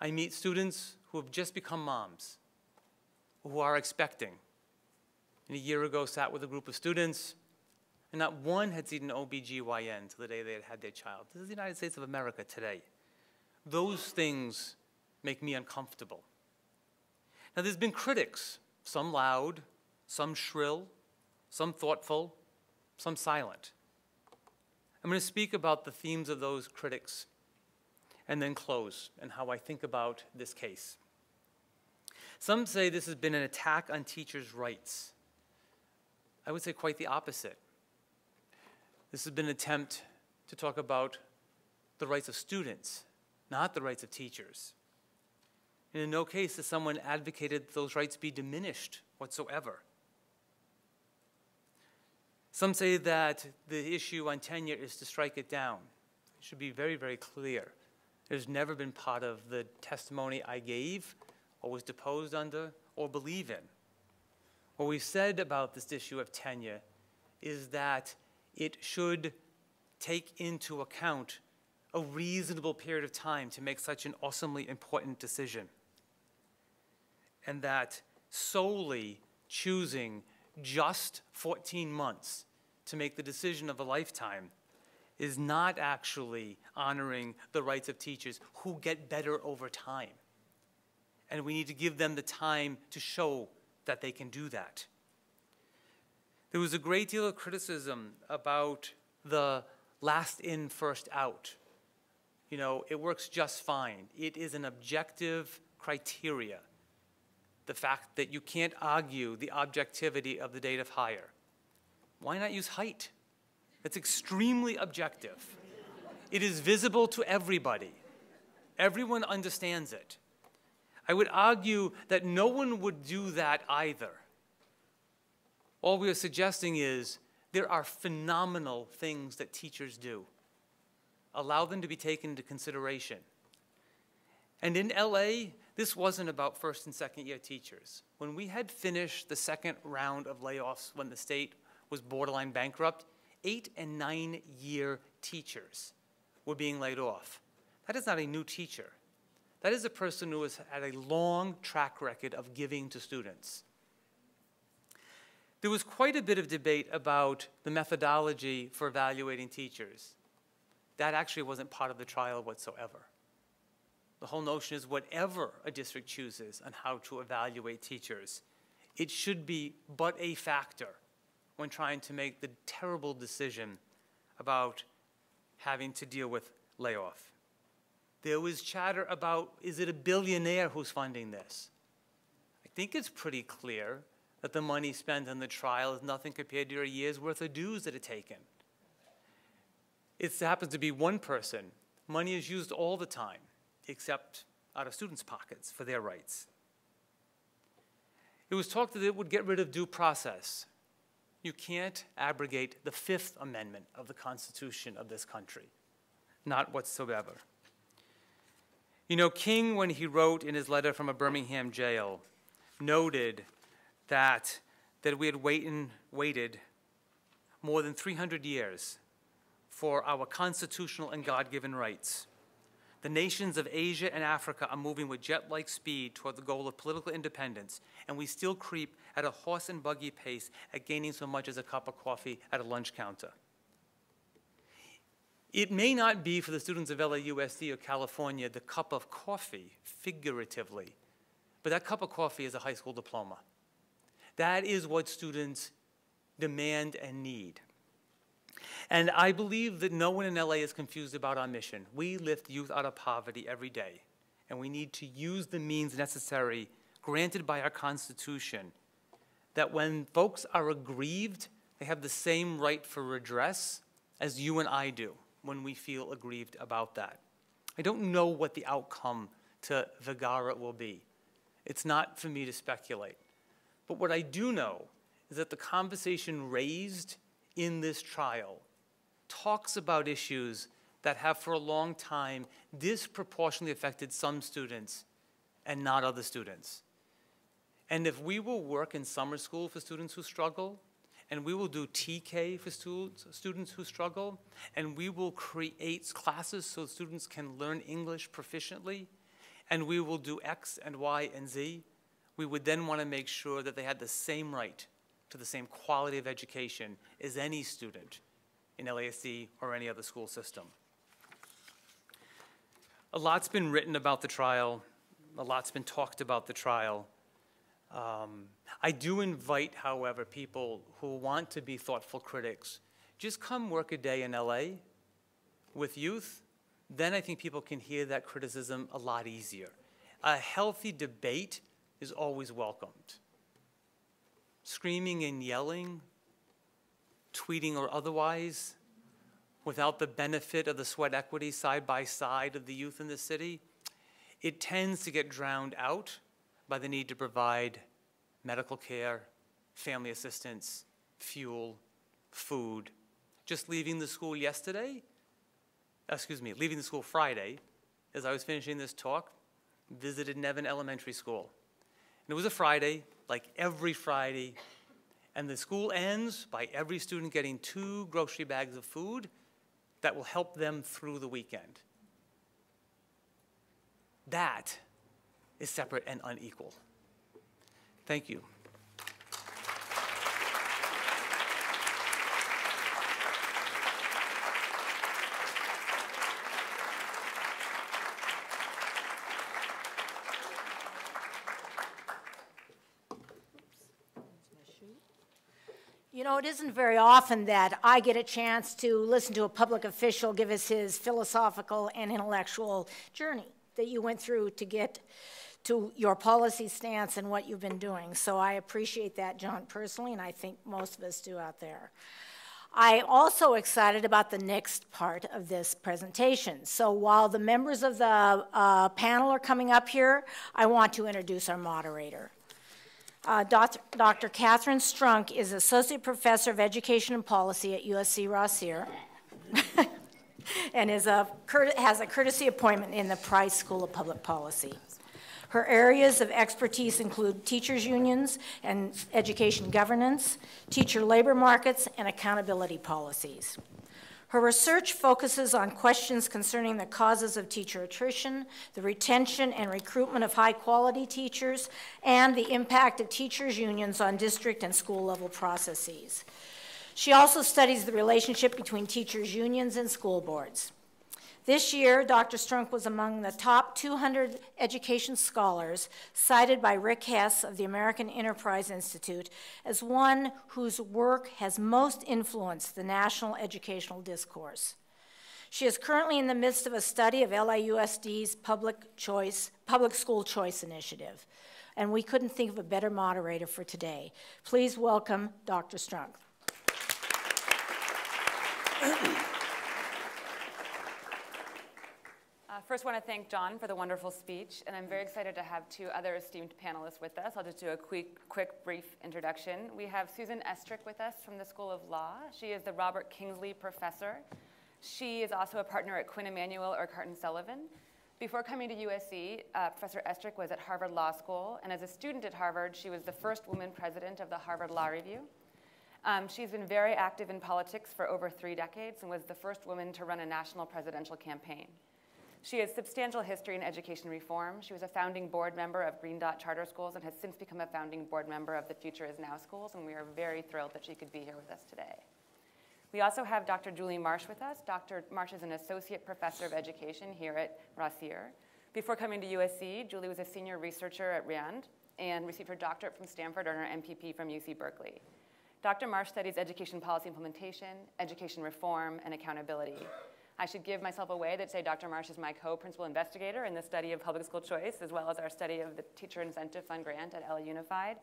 I meet students who have just become moms, who are expecting. And a year ago, sat with a group of students, and not one had seen an OBGYN till the day they had had their child. This is the United States of America today. Those things make me uncomfortable. Now, there's been critics, some loud, some shrill, some thoughtful, some silent. I'm going to speak about the themes of those critics and then close and how I think about this case. Some say this has been an attack on teachers' rights. I would say quite the opposite. This has been an attempt to talk about the rights of students, not the rights of teachers. And in no case has someone advocated that those rights be diminished whatsoever. Some say that the issue on tenure is to strike it down. It should be very, very clear. There's never been part of the testimony I gave or was deposed under or believe in. What we've said about this issue of tenure is that it should take into account a reasonable period of time to make such an awesomely important decision. And that solely choosing just 14 months to make the decision of a lifetime is not actually honoring the rights of teachers who get better over time. And we need to give them the time to show that they can do that. There was a great deal of criticism about the last in, first out. You know, it works just fine. It is an objective criteria. The fact that you can't argue the objectivity of the date of hire. Why not use height? That's extremely objective. It is visible to everybody. Everyone understands it. I would argue that no one would do that either. All we are suggesting is there are phenomenal things that teachers do. Allow them to be taken into consideration. And in LA, this wasn't about first and second year teachers. When we had finished the second round of layoffs when the state was borderline bankrupt, 8- and 9-year teachers were being laid off. That is not a new teacher. That is a person who has had a long track record of giving to students. There was quite a bit of debate about the methodology for evaluating teachers. That actually wasn't part of the trial whatsoever. The whole notion is whatever a district chooses on how to evaluate teachers, it should be but a factor when trying to make the terrible decision about having to deal with layoff. There was chatter about, is it a billionaire who's funding this? I think it's pretty clear that the money spent on the trial is nothing compared to a year's worth of dues that are taken. It happens to be one person. Money is used all the time, except out of students' pockets for their rights. It was talked that it would get rid of due process. You can't abrogate the Fifth Amendment of the Constitution of this country, not whatsoever. You know, King, when he wrote in his letter from a Birmingham jail, noted that we had waited more than 300 years for our constitutional and God-given rights. The nations of Asia and Africa are moving with jet-like speed toward the goal of political independence, and we still creep at a horse and buggy pace at gaining so much as a cup of coffee at a lunch counter. It may not be for the students of LAUSD or California the cup of coffee, figuratively, but that cup of coffee is a high school diploma. That is what students demand and need. And I believe that no one in LA is confused about our mission. We lift youth out of poverty every day, and we need to use the means necessary granted by our Constitution that when folks are aggrieved, they have the same right for redress as you and I do when we feel aggrieved about that. I don't know what the outcome to Vergara will be. It's not for me to speculate. But what I do know is that the conversation raised in this trial talks about issues that have for a long time disproportionately affected some students and not other students. And if we will work in summer school for students who struggle, and we will do TK for students who struggle, and we will create classes so students can learn English proficiently, and we will do X and Y and Z, we would then want to make sure that they had the same right to the same quality of education as any student in LASD or any other school system. A lot's been written about the trial. A lot's been talked about the trial. I do invite, however, people who want to be thoughtful critics, just come work a day in LA with youth. Then I think people can hear that criticism a lot easier. A healthy debate is always welcomed. Screaming and yelling, tweeting or otherwise, without the benefit of the sweat equity side by side of the youth in the city, it tends to get drowned out by the need to provide medical care, family assistance, fuel, food. Just leaving the school leaving the school Friday, as I was finishing this talk, visited Nevin Elementary School. And it was a Friday, like every Friday, and the school ends by every student getting 2 grocery bags of food that will help them through the weekend. That is separate and unequal. Thank you. You know, it isn't very often that I get a chance to listen to a public official give us his philosophical and intellectual journey that you went through to get to your policy stance and what you've been doing. So I appreciate that, John, personally, and I think most of us do out there. I'm also excited about the next part of this presentation. So while the members of the panel are coming up here, I want to introduce our moderator. Dr. Catherine Strunk is Associate Professor of Education and Policy at USC Rossier and is has a courtesy appointment in the Price School of Public Policy. Her areas of expertise include teachers' unions and education governance, teacher labor markets, and accountability policies. Her research focuses on questions concerning the causes of teacher attrition, the retention and recruitment of high-quality teachers, and the impact of teachers' unions on district and school-level processes. She also studies the relationship between teachers' unions and school boards. This year, Dr. Strunk was among the top 200 education scholars cited by Rick Hess of the American Enterprise Institute as one whose work has most influenced the national educational discourse. She is currently in the midst of a study of LAUSD's public school choice initiative, and we couldn't think of a better moderator for today. Please welcome Dr. Strunk. First, I want to thank John for the wonderful speech, and I'm very excited to have 2 other esteemed panelists with us. I'll just do a quick, brief introduction. We have Susan Estrick with us from the School of Law. She is the Robert Kingsley Professor. She is also a partner at Quinn Emanuel or Carton Sullivan. Before coming to USC, Professor Estrick was at Harvard Law School, and as a student at Harvard, she was the first woman president of the Harvard Law Review. She's been very active in politics for over 3 decades and was the first woman to run a national presidential campaign. She has substantial history in education reform. She was a founding board member of Green Dot Charter Schools and has since become a founding board member of the Future Is Now Schools, and we are very thrilled that she could be here with us today. We also have Dr. Julie Marsh with us. Dr. Marsh is an associate professor of education here at Rossier. Before coming to USC, Julie was a senior researcher at Rand and received her doctorate from Stanford and her MPP from UC Berkeley. Dr. Marsh studies education policy implementation, education reform, and accountability. I should give myself away that say Dr. Marsh is my co-principal investigator in the study of public school choice, as well as our study of the Teacher Incentive Fund grant at LA Unified.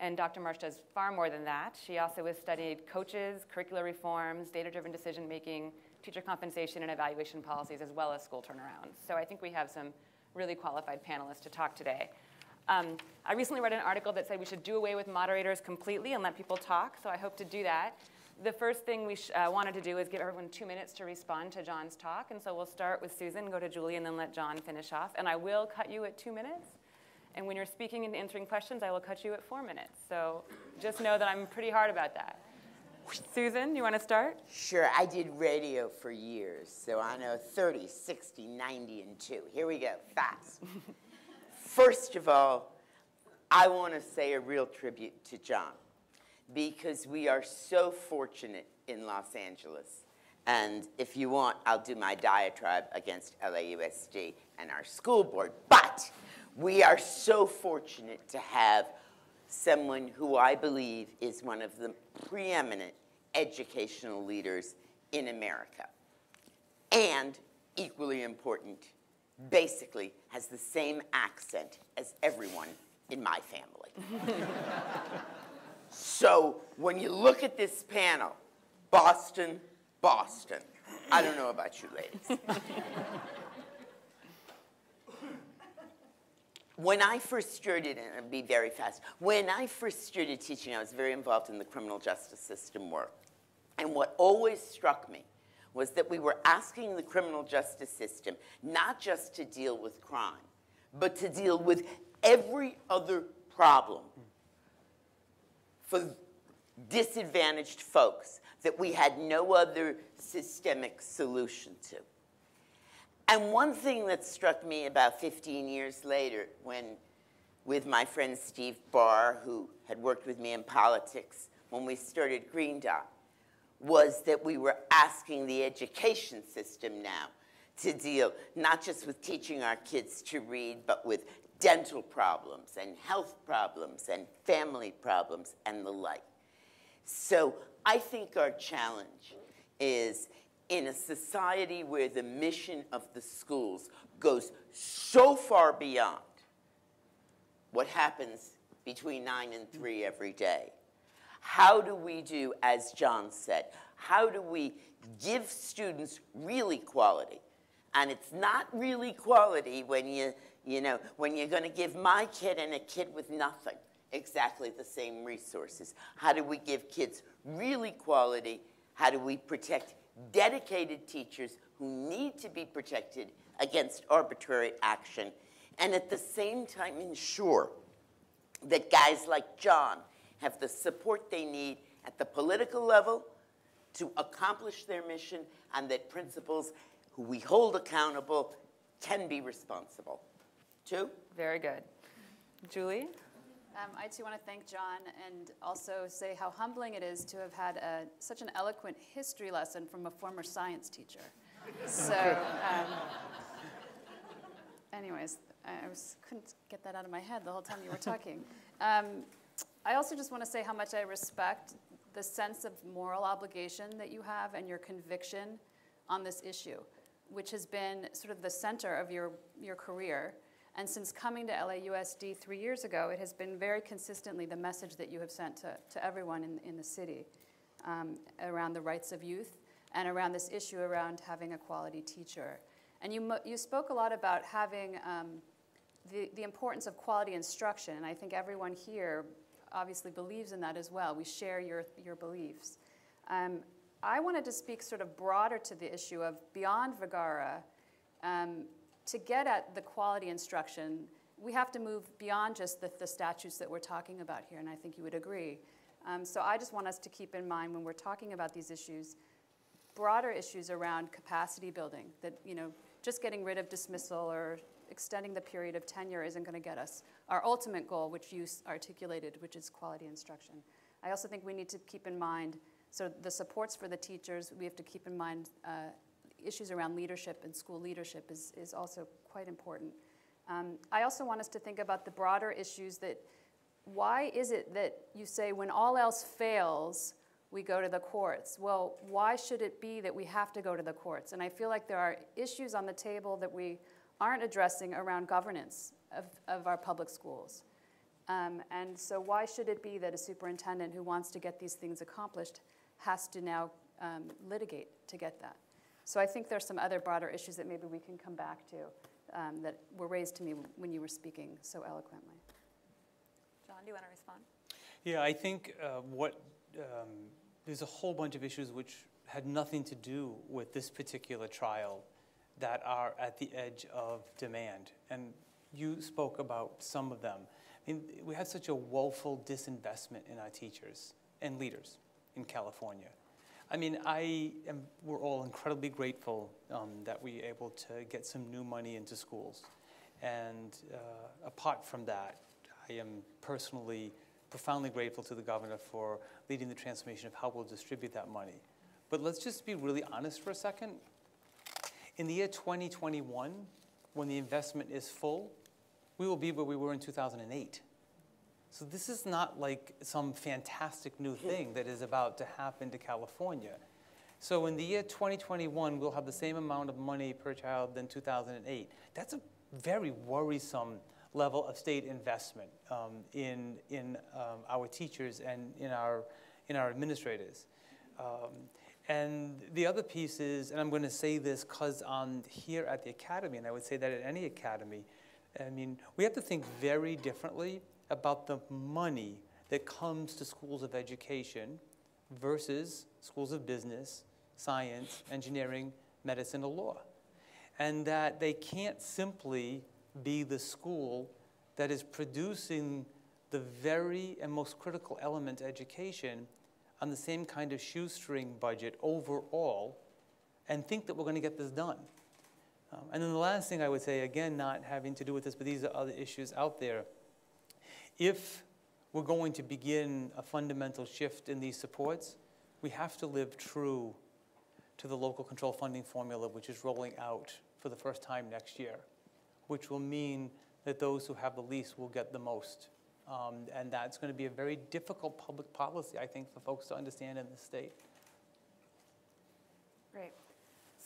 And Dr. Marsh does far more than that. She also has studied coaches, curricular reforms, data-driven decision-making, teacher compensation and evaluation policies, as well as school turnarounds. So I think we have some really qualified panelists to talk today. I recently read an article that said we should do away with moderators completely and let people talk, so I hope to do that. The first thing we wanted to do is give everyone 2 minutes to respond to John's talk, and so we'll start with Susan, go to Julie, and then let John finish off. And I will cut you at 2 minutes, and when you're speaking and answering questions, I will cut you at 4 minutes. So just know that I'm pretty hard about that. Susan, you want to start? Sure. I did radio for years, so I know 30, 60, 90, and 2. Here we go, fast. First of all, I want to say a real tribute to John, because we are so fortunate in Los Angeles. And if you want, I'll do my diatribe against LAUSD and our school board. But we are so fortunate to have someone who I believe is one of the preeminent educational leaders in America. And equally important, basically has the same accent as everyone in my family. So when you look at this panel, Boston, Boston. I don't know about you ladies. When I first started, and I'll be very fast, when I first started teaching, I was very involved in the criminal justice system work. And what always struck me was that we were asking the criminal justice system not just to deal with crime, but to deal with every other problem for disadvantaged folks that we had no other systemic solution to. And one thing that struck me about 15 years later, when with my friend Steve Barr, who had worked with me in politics when we started Green Dot, was that we were asking the education system now to deal not just with teaching our kids to read, but with dental problems and health problems and family problems and the like. So I think our challenge is, in a society where the mission of the schools goes so far beyond what happens between 9 and 3 every day, how do we do, as John said, how do we give students real equality? And it's not real equality when when you're going to give my kid and a kid with nothing exactly the same resources. How do we give kids real equality? How do we protect dedicated teachers who need to be protected against arbitrary action, and at the same time ensure that guys like John have the support they need at the political level to accomplish their mission, and that principals who we hold accountable can be responsible. Two? Very good. Julie? I too want to thank John and also say how humbling it is to have had such an eloquent history lesson from a former science teacher. So anyways, I couldn't get that out of my head the whole time you were talking. I also just want to say how much I respect the sense of moral obligation that you have and your conviction on this issue, which has been sort of the center of your career. And since coming to LAUSD 3 years ago, it has been very consistently the message that you have sent to everyone in the city around the rights of youth and around this issue around having a quality teacher. And you spoke a lot about having the importance of quality instruction, and I think everyone here obviously believes in that as well. We share your beliefs. I wanted to speak sort of broader to the issue of beyond Vergara. To get at the quality instruction, we have to move beyond just the statutes that we're talking about here, and I think you would agree. So I just want us to keep in mind when we're talking about these issues, broader issues around capacity building, that just getting rid of dismissal or extending the period of tenure isn't going to get us our ultimate goal, which you articulated, which is quality instruction. I also think we need to keep in mind, so the supports for the teachers, we have to keep in mind issues around leadership and school leadership is also quite important. I also want us to think about the broader issues that, why is it that you say when all else fails, we go to the courts? Well, why should it be that we have to go to the courts? And I feel like there are issues on the table that we aren't addressing around governance of our public schools. And so why should it be that a superintendent who wants to get these things accomplished has to now litigate to get that? So I think there's some other broader issues that maybe we can come back to that were raised to me when you were speaking so eloquently. John, do you want to respond? Yeah, I think there's a whole bunch of issues which had nothing to do with this particular trial that are at the edge of demand. And you spoke about some of them. I mean, we have such a woeful disinvestment in our teachers and leaders in California. I mean, we're all incredibly grateful that we were able to get some new money into schools. And apart from that, I am personally profoundly grateful to the governor for leading the transformation of how we'll distribute that money. But let's just be really honest for a second. In the year 2021, when the investment is full, we will be where we were in 2008. So this is not like some fantastic new thing that is about to happen to California. So in the year 2021, we'll have the same amount of money per child than 2008. That's a very worrisome level of state investment in our teachers and in our administrators. And the other piece is, and I'm going to say this because I'm here at the academy, and I would say that at any academy, I mean, we have to think very differently about the money that comes to schools of education versus schools of business, science, engineering, medicine, or law. And that they can't simply be the school that is producing the very and most critical element to education on the same kind of shoestring budget overall and think that we're going to get this done. And then the last thing I would say, again, not having to do with this, but these are other issues out there. If we're going to begin a fundamental shift in these supports, we have to live true to the local control funding formula, which is rolling out for the first time next year, which will mean that those who have the least will get the most. And that's going to be a very difficult public policy, I think, for folks to understand in the state. Great.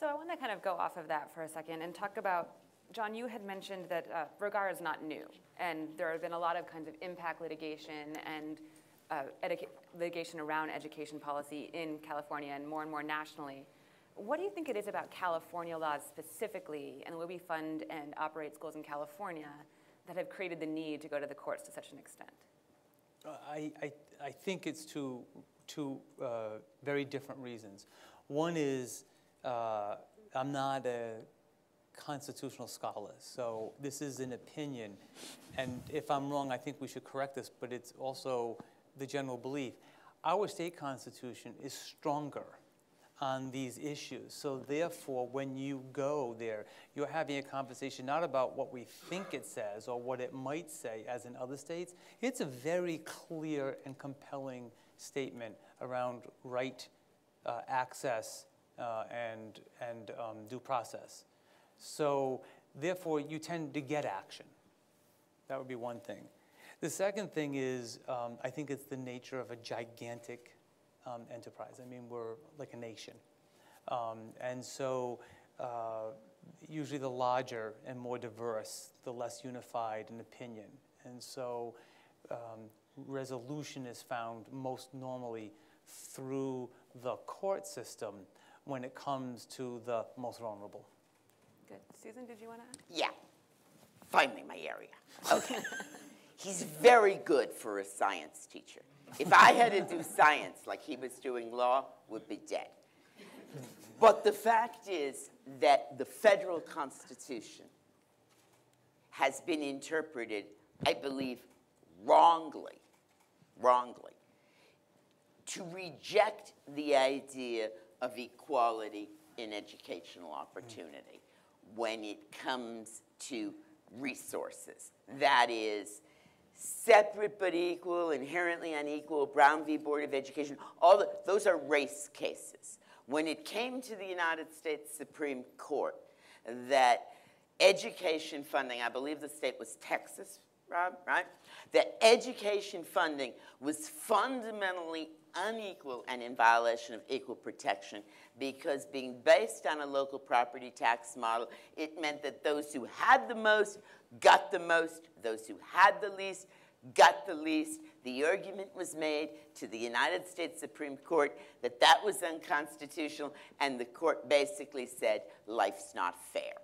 So I want to kind of go off of that for a second and talk about, John, you had mentioned that Vergara is not new, and there have been a lot of kinds of impact litigation and litigation around education policy in California and more nationally. What do you think it is about California laws specifically and the way we fund and operate schools in California that have created the need to go to the courts to such an extent? I think it's two very different reasons. One is I'm not a constitutional scholar, so this is an opinion, and if I'm wrong, I think we should correct this, but it's also the general belief. Our state constitution is stronger on these issues, so therefore, when you go there, you're having a conversation not about what we think it says or what it might say, as in other states. It's a very clear and compelling statement around right, access, and due process. So therefore, you tend to get action. That would be one thing. The second thing is I think it's the nature of a gigantic enterprise. I mean, we're like a nation. And so usually the larger and more diverse, the less unified in opinion. And so resolution is found most normally through the court system when it comes to the most vulnerable. Good. Susan, did you want to add? Yeah. Finally, my area. Okay. He's very good for a science teacher. If I had to do science like he was doing law, we'd be dead. But the fact is that the federal Constitution has been interpreted, I believe, wrongly, to reject the idea of equality in educational opportunity. When it comes to resources. That is, separate but equal, inherently unequal, Brown v. Board of Education, those are race cases. When it came to the United States Supreme Court, that education funding, I believe the state was Texas, Rob, right? That education funding was fundamentally unequal and in violation of equal protection because being based on a local property tax model, it meant that those who had the most got the most, those who had the least got the lease. The argument was made to the United States Supreme Court that that was unconstitutional, and the court basically said, life's not fair.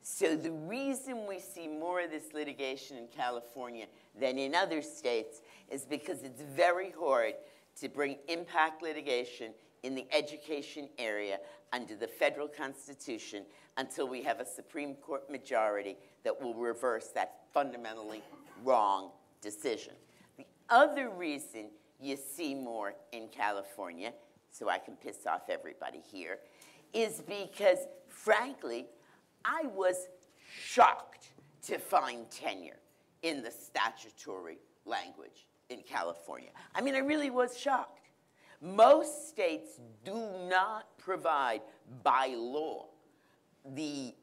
So the reason we see more of this litigation in California than in other states is because it's very hard to bring impact litigation in the education area under the federal constitution until we have a Supreme Court majority that will reverse that fundamentally wrong decision. The other reason you see more in California, so I can piss off everybody here, is because, frankly, I was shocked to find tenure in the statutory language in California. I mean, I really was shocked. Most states do not provide by law the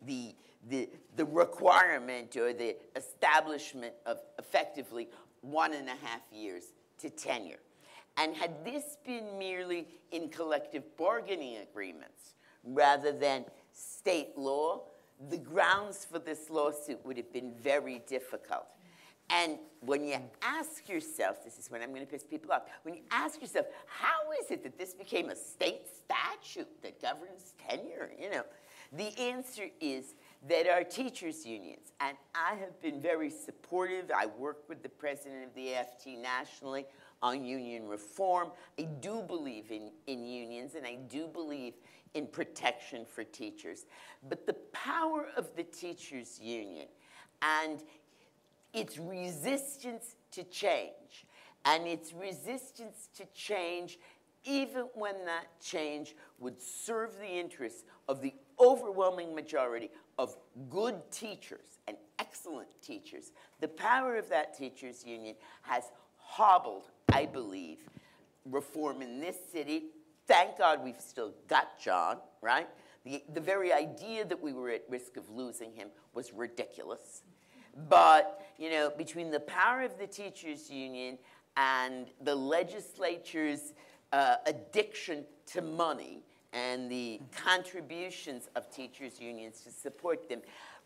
requirement or the establishment of effectively 1.5 years to tenure. And had this been merely in collective bargaining agreements rather than state law, the grounds for this lawsuit would have been very difficult. And when you ask yourself, this is when I'm going to piss people off, when you ask yourself, how is it that this became a state statute that governs tenure, you know, the answer is that our teachers' unions, and I have been very supportive. I work with the president of the AFT nationally on union reform. I do believe in unions, and I do believe in protection for teachers. But the power of the teachers' union and its resistance to change, and its resistance to change even when that change would serve the interests of the overwhelming majority of good teachers and excellent teachers, the power of that teachers' union has hobbled, I believe, reform in this city. Thank God we've still got John, right? The very idea that we were at risk of losing him was ridiculous. But, you know, between the power of the teachers' union and the legislature's addiction to money and the contributions of teachers' unions to support them,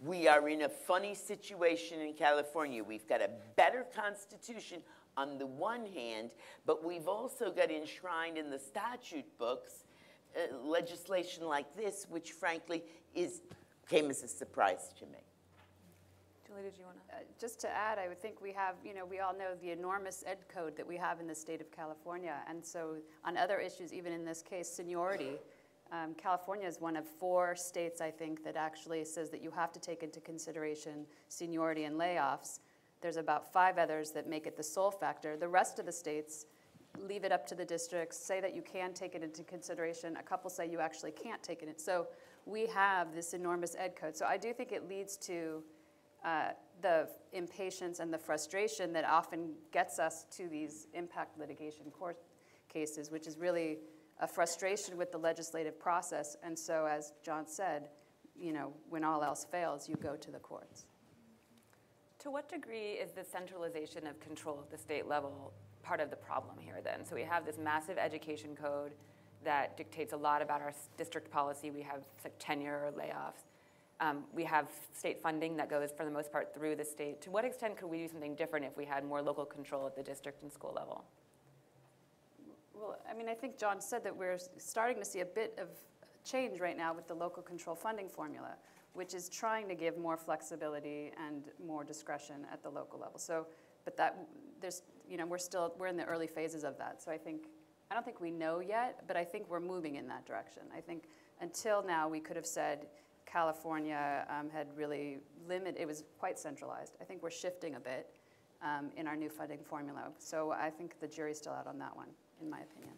we are in a funny situation in California. We've got a better constitution on the one hand, but we've also got enshrined in the statute books legislation like this, which frankly came as a surprise to me. Julie, did you want to? Just to add, I would think we have, you know, we all know the enormous ed code that we have in the state of California. And so on other issues, even in this case, seniority, California is one of 4 states, I think, that actually says that you have to take into consideration seniority and layoffs. There's about 5 others that make it the sole factor. The rest of the states leave it up to the districts, say that you can take it into consideration. A couple say you actually can't take it in. So we have this enormous ed code. So I do think it leads to the impatience and the frustration that often gets us to these impact litigation court cases, which is really a frustration with the legislative process. And so as John said, you know, when all else fails, you go to the courts. To what degree is the centralization of control at the state level part of the problem here then? So we have this massive education code that dictates a lot about our district policy. We have tenure or layoffs. We have state funding that goes for the most part through the state. To what extent could we do something different if we had more local control at the district and school level? Well, I mean, I think John said that we're starting to see a bit of change right now with the local control funding formula, which is trying to give more flexibility and more discretion at the local level. So, but that there's, you know, we're in the early phases of that. So I don't think we know yet, but I think we're moving in that direction. I think until now we could have said California had really limited, it was quite centralized. I think we're shifting a bit in our new funding formula. So I think the jury's still out on that one, in my opinion.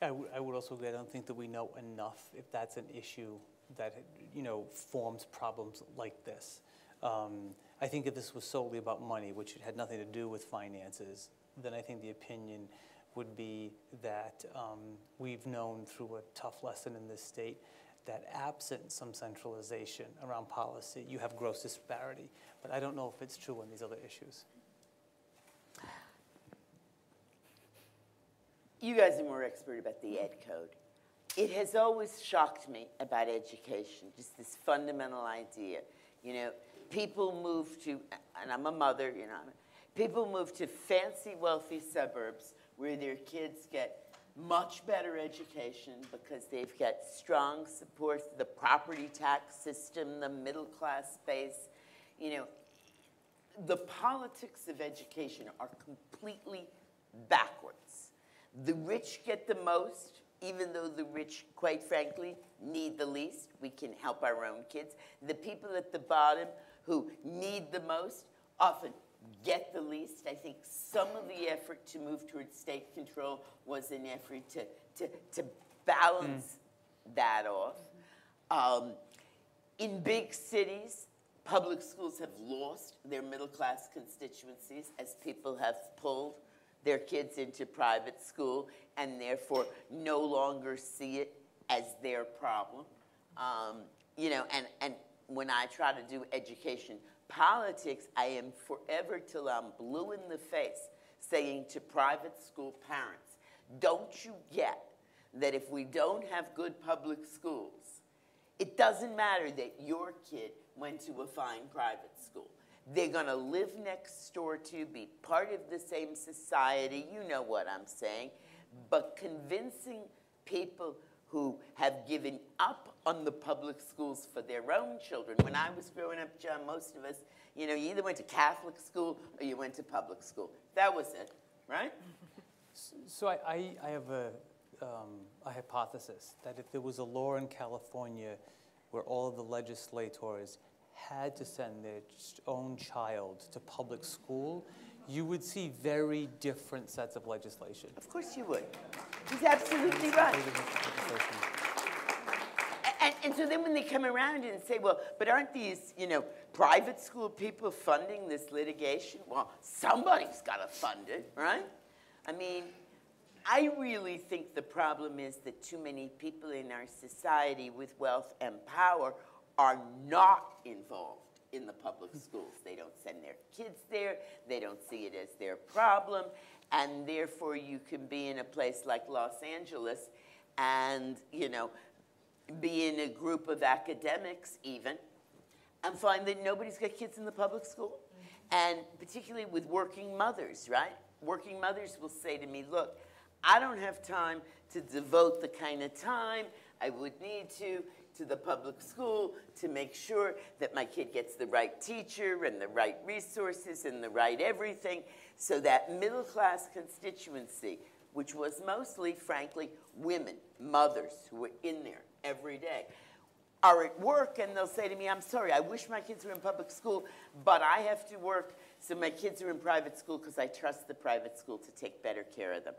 I would also agree, I don't think that we know enough if that's an issue that, you know, forms problems like this. I think if this was solely about money, which had nothing to do with finances, then I think the opinion would be that we've known through a tough lesson in this state that absent some centralization around policy, you have gross disparity. But I don't know if it's true on these other issues. You guys are more expert about the ed code. It has always shocked me about education, just this fundamental idea. You know, people move to, and I'm a mother, you know, People move to fancy, wealthy suburbs where their kids get much better education because they've got strong support, the property tax system, the middle class space. You know, the politics of education are completely backwards. The rich get the most, even though the rich, quite frankly, need the least. We can help our own kids. The people at the bottom who need the most often get the least. I think some of the effort to move towards state control was an effort to balance that off. In big cities, public schools have lost their middle-class constituencies as people have pulled their kids into private school and therefore no longer see it as their problem. You know, and when I try to do education politics, I am forever till I'm blue in the face saying to private school parents, don't you get that if we don't have good public schools, it doesn't matter that your kid went to a fine private school. They're going to live next door to you, be part of the same society. You know what I'm saying. But convincing people who have given up on the public schools for their own children. When I was growing up, John, most of us, you know, you either went to Catholic school or you went to public school. That was it, right? So I have a hypothesis that if there was a law in California where all of the legislators had to send their own child to public school, you would see very different sets of legislation. Of course you would. He's absolutely right. And so then when they come around and say, well, but aren't these, you know, private school people funding this litigation? Well, somebody's got to fund it, right? I mean, I really think the problem is that too many people in our society with wealth and power are not involved in the public schools. They don't send their kids there. They don't see it as their problem. And therefore, you can be in a place like Los Angeles and, you know, be in a group of academics even and find that nobody's got kids in the public school. And particularly with working mothers, right? Working mothers will say to me, look, I don't have time to devote the kind of time I would need to the public school to make sure that my kid gets the right teacher and the right resources and the right everything. So that middle-class constituency, which was mostly, frankly, women, mothers who were in there every day, are at work and they'll say to me, I'm sorry, I wish my kids were in public school, but I have to work, so my kids are in private school because I trust the private school to take better care of them.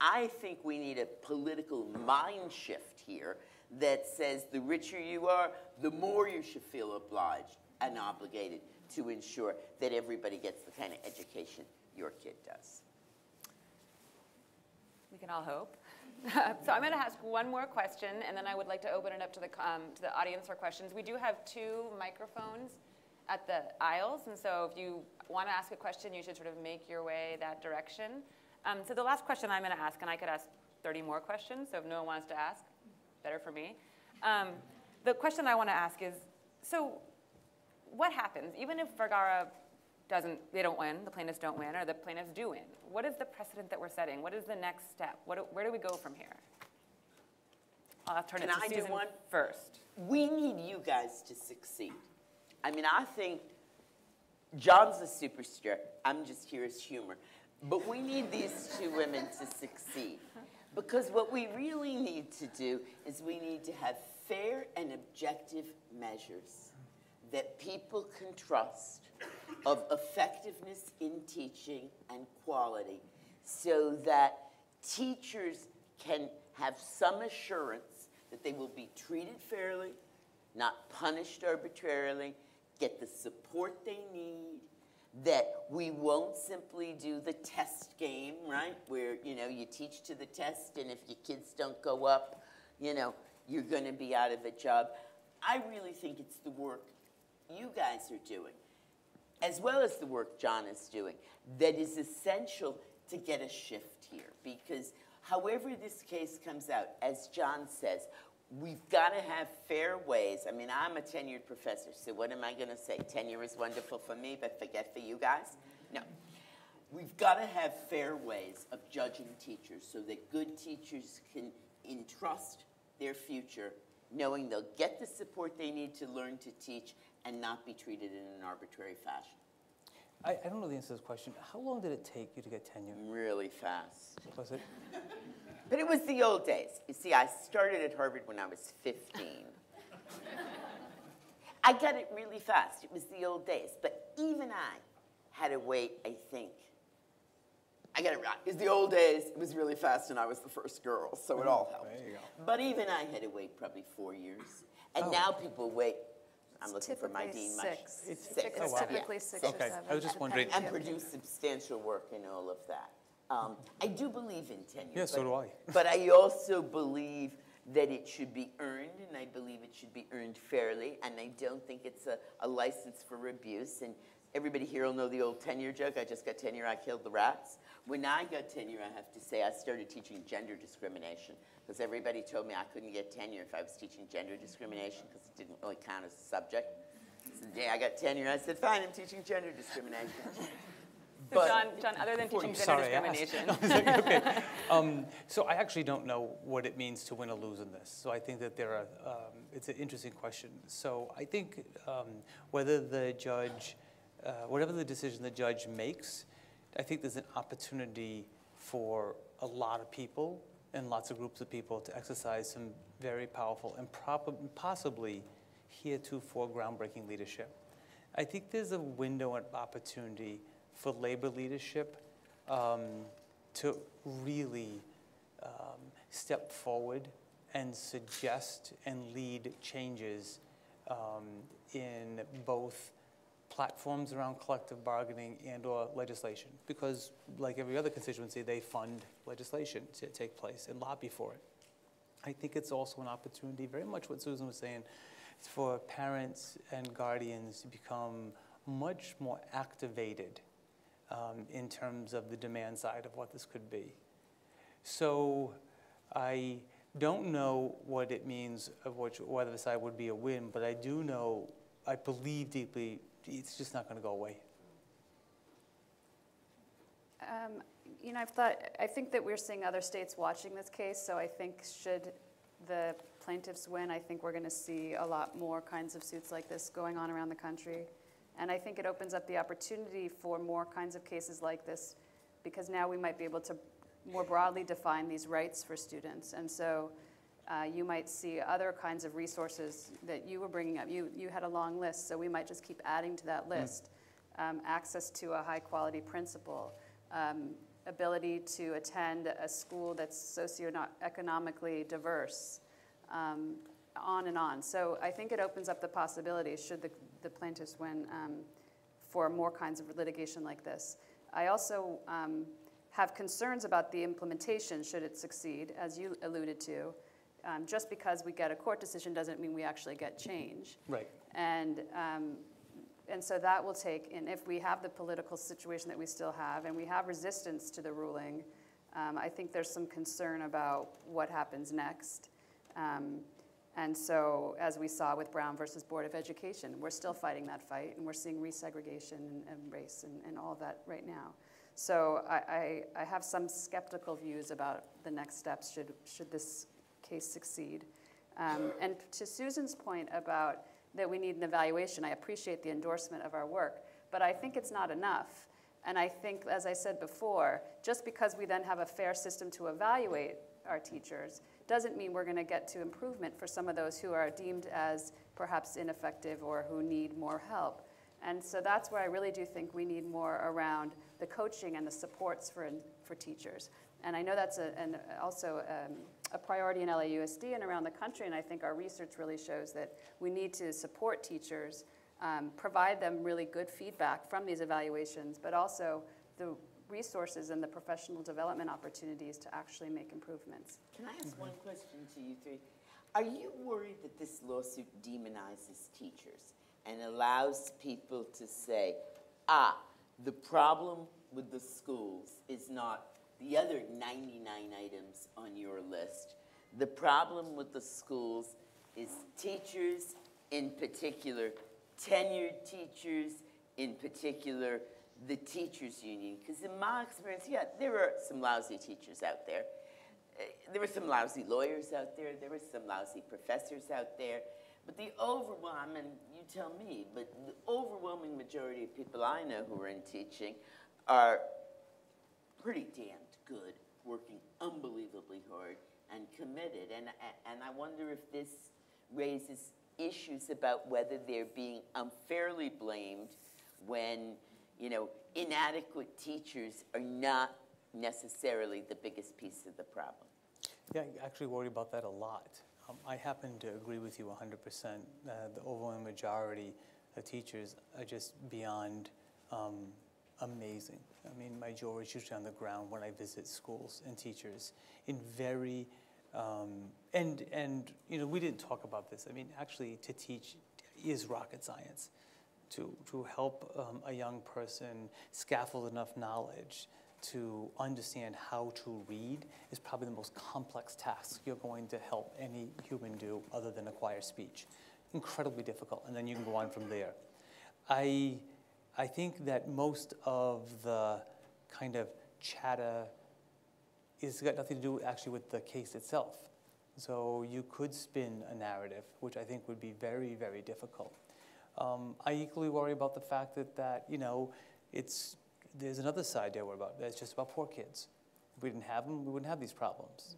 I think we need a political mind shift here that says the richer you are, the more you should feel obliged and obligated to ensure that everybody gets the kind of education your kid does. We can all hope. So I'm going to ask one more question, and then I would like to open it up to the audience for questions. We do have two microphones at the aisles, and so if you want to ask a question, you should sort of make your way that direction. So the last question I'm going to ask, and I could ask 30 more questions, so if no one wants to ask, better for me. The question I want to ask is, so what happens? Even if Vergara doesn't, they don't win, the plaintiffs don't win, or the plaintiffs do win, what is the precedent that we're setting? What is the next step? Where do we go from here? I'll turn it to Susan first. We need you guys to succeed. I mean, I think John's a superstar. I'm just here as humor. But we need these two women to succeed. Because what we really need to do is we need to have fair and objective measures that people can trust of effectiveness in teaching and quality so that teachers can have some assurance that they will be treated fairly, not punished arbitrarily, get the support they need, that we won't simply do the test game, right? Where, you know, you teach to the test, and if your kids don't go up, you know, you're going to be out of a job. I really think it's the work you guys are doing, as well as the work John is doing, that is essential to get a shift here. Because however this case comes out, as John says, we've got to have fair ways. I mean, I'm a tenured professor, so what am I going to say? Tenure is wonderful for me, but forget for you guys? No. We've got to have fair ways of judging teachers so that good teachers can entrust their future, knowing they'll get the support they need to learn to teach and not be treated in an arbitrary fashion. I don't know the answer to this question. How long did it take you to get tenure? Really fast. Was it? But it was the old days. You see, I started at Harvard when I was 15. I got it really fast. It was the old days. But even I had to wait, I think. I got it right. It was the old days. It was really fast, and I was the first girl, so it all helped. There you go. But even I had to wait probably 4 years. And now people wait. I'm looking for my dean. Six. It's six. Oh, wow. Typically 6 or 7. Okay. I was just wondering. And produce substantial work in all of that. I do believe in tenure. Yeah, so do I. But I also believe that it should be earned, and I believe it should be earned fairly, and I don't think it's a license for abuse. And everybody here will know the old tenure joke, I just got tenure, I killed the rats. When I got tenure, I have to say, I started teaching gender discrimination, because everybody told me I couldn't get tenure if I was teaching gender discrimination, because it didn't really count as a subject. So the day I got tenure, I said, fine, I'm teaching gender discrimination. But John, other than teaching gender discrimination. Okay. So I actually don't know what it means to win or lose in this. So I think that there are, it's an interesting question. So I think whether the judge, whatever the decision the judge makes, I think there's an opportunity for a lot of people and lots of groups of people to exercise some very powerful and possibly heretofore groundbreaking leadership. I think there's a window of opportunity for labor leadership to really step forward and suggest and lead changes in both platforms around collective bargaining and or legislation, because like every other constituency, they fund legislation to take place and lobby for it. I think it's also an opportunity, very much what Susan was saying, for parents and guardians to become much more activated in terms of the demand side of what this could be. So I don't know what it means of which, whether the side would be a win, but I do know, I believe deeply, it's just not going to go away. You know, I think that we're seeing other states watching this case, so I think should the plaintiffs win, I think we're going to see a lot more kinds of suits like this going on around the country. And I think it opens up the opportunity for more kinds of cases like this, because now we might be able to more broadly define these rights for students. And so you might see other kinds of resources that you were bringing up. You had a long list, so we might just keep adding to that list. Access to a high-quality principal, ability to attend a school that's socioeconomically diverse, on and on. So I think it opens up the possibility, should the plaintiffs win, for more kinds of litigation like this. I also have concerns about the implementation, should it succeed, as you alluded to. Just because we get a court decision doesn't mean we actually get change. Right. And so that will take, and if we have the political situation that we still have, and we have resistance to the ruling, I think there's some concern about what happens next. And so, as we saw with Brown versus Board of Education, we're still fighting that fight, and we're seeing resegregation and race and all of that right now. So I have some skeptical views about the next steps should this case succeed. And to Susan's point about that we need an evaluation, I appreciate the endorsement of our work, but I think it's not enough. And I think, as I said before, just because we then have a fair system to evaluate our teachers doesn't mean we're going to get to improvement for some of those who are deemed as perhaps ineffective or who need more help. And so that's where I really do think we need more around the coaching and the supports for teachers. And I know that's also a priority in LAUSD and around the country, and I think our research really shows that we need to support teachers, provide them really good feedback from these evaluations, but also the resources and the professional development opportunities to actually make improvements. Can I ask one question to you three? Are you worried that this lawsuit demonizes teachers and allows people to say, ah, the problem with the schools is not the other 99 items on your list. The problem with the schools is teachers, in particular tenured teachers, in particular the teachers union, because in my experience, yeah, there were some lousy teachers out there. There were some lousy lawyers out there. There were some lousy professors out there. But the overwhelming, you tell me, but the overwhelming majority of people I know who are in teaching are pretty damned good, working unbelievably hard and committed. And I wonder if this raises issues about whether they're being unfairly blamed when, you know, inadequate teachers are not necessarily the biggest piece of the problem. Yeah, I actually worry about that a lot. I happen to agree with you 100%. The overwhelming majority of teachers are just beyond amazing. I mean, my jaw is usually on the ground when I visit schools and teachers in very, and you know, we didn't talk about this. I mean, actually, to teach is rocket science. To help a young person scaffold enough knowledge to understand how to read is probably the most complex task you're going to help any human do other than acquire speech. Incredibly difficult, and then you can go on from there. I think that most of the kind of chatter has got nothing to do actually with the case itself. So you could spin a narrative, which I think would be very, very difficult. I equally worry about the fact that, you know, there's another side I worry about. That's just about poor kids. If we didn't have them, we wouldn't have these problems.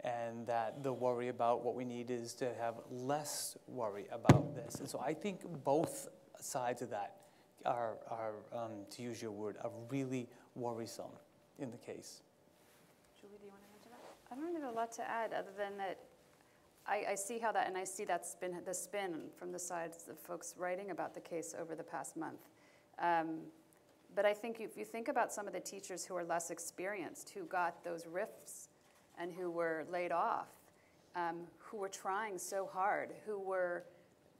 And that the worry about what we need is to have less worry about this. And so I think both sides of that are to use your word, are really worrisome in the case. Julie, do you want to answer that? I don't have a lot to add other than that I see how that, and I see that's been the spin from the sides of folks writing about the case over the past month. But I think if you think about some of the teachers who are less experienced, who got those rifts and who were laid off, who were trying so hard, who were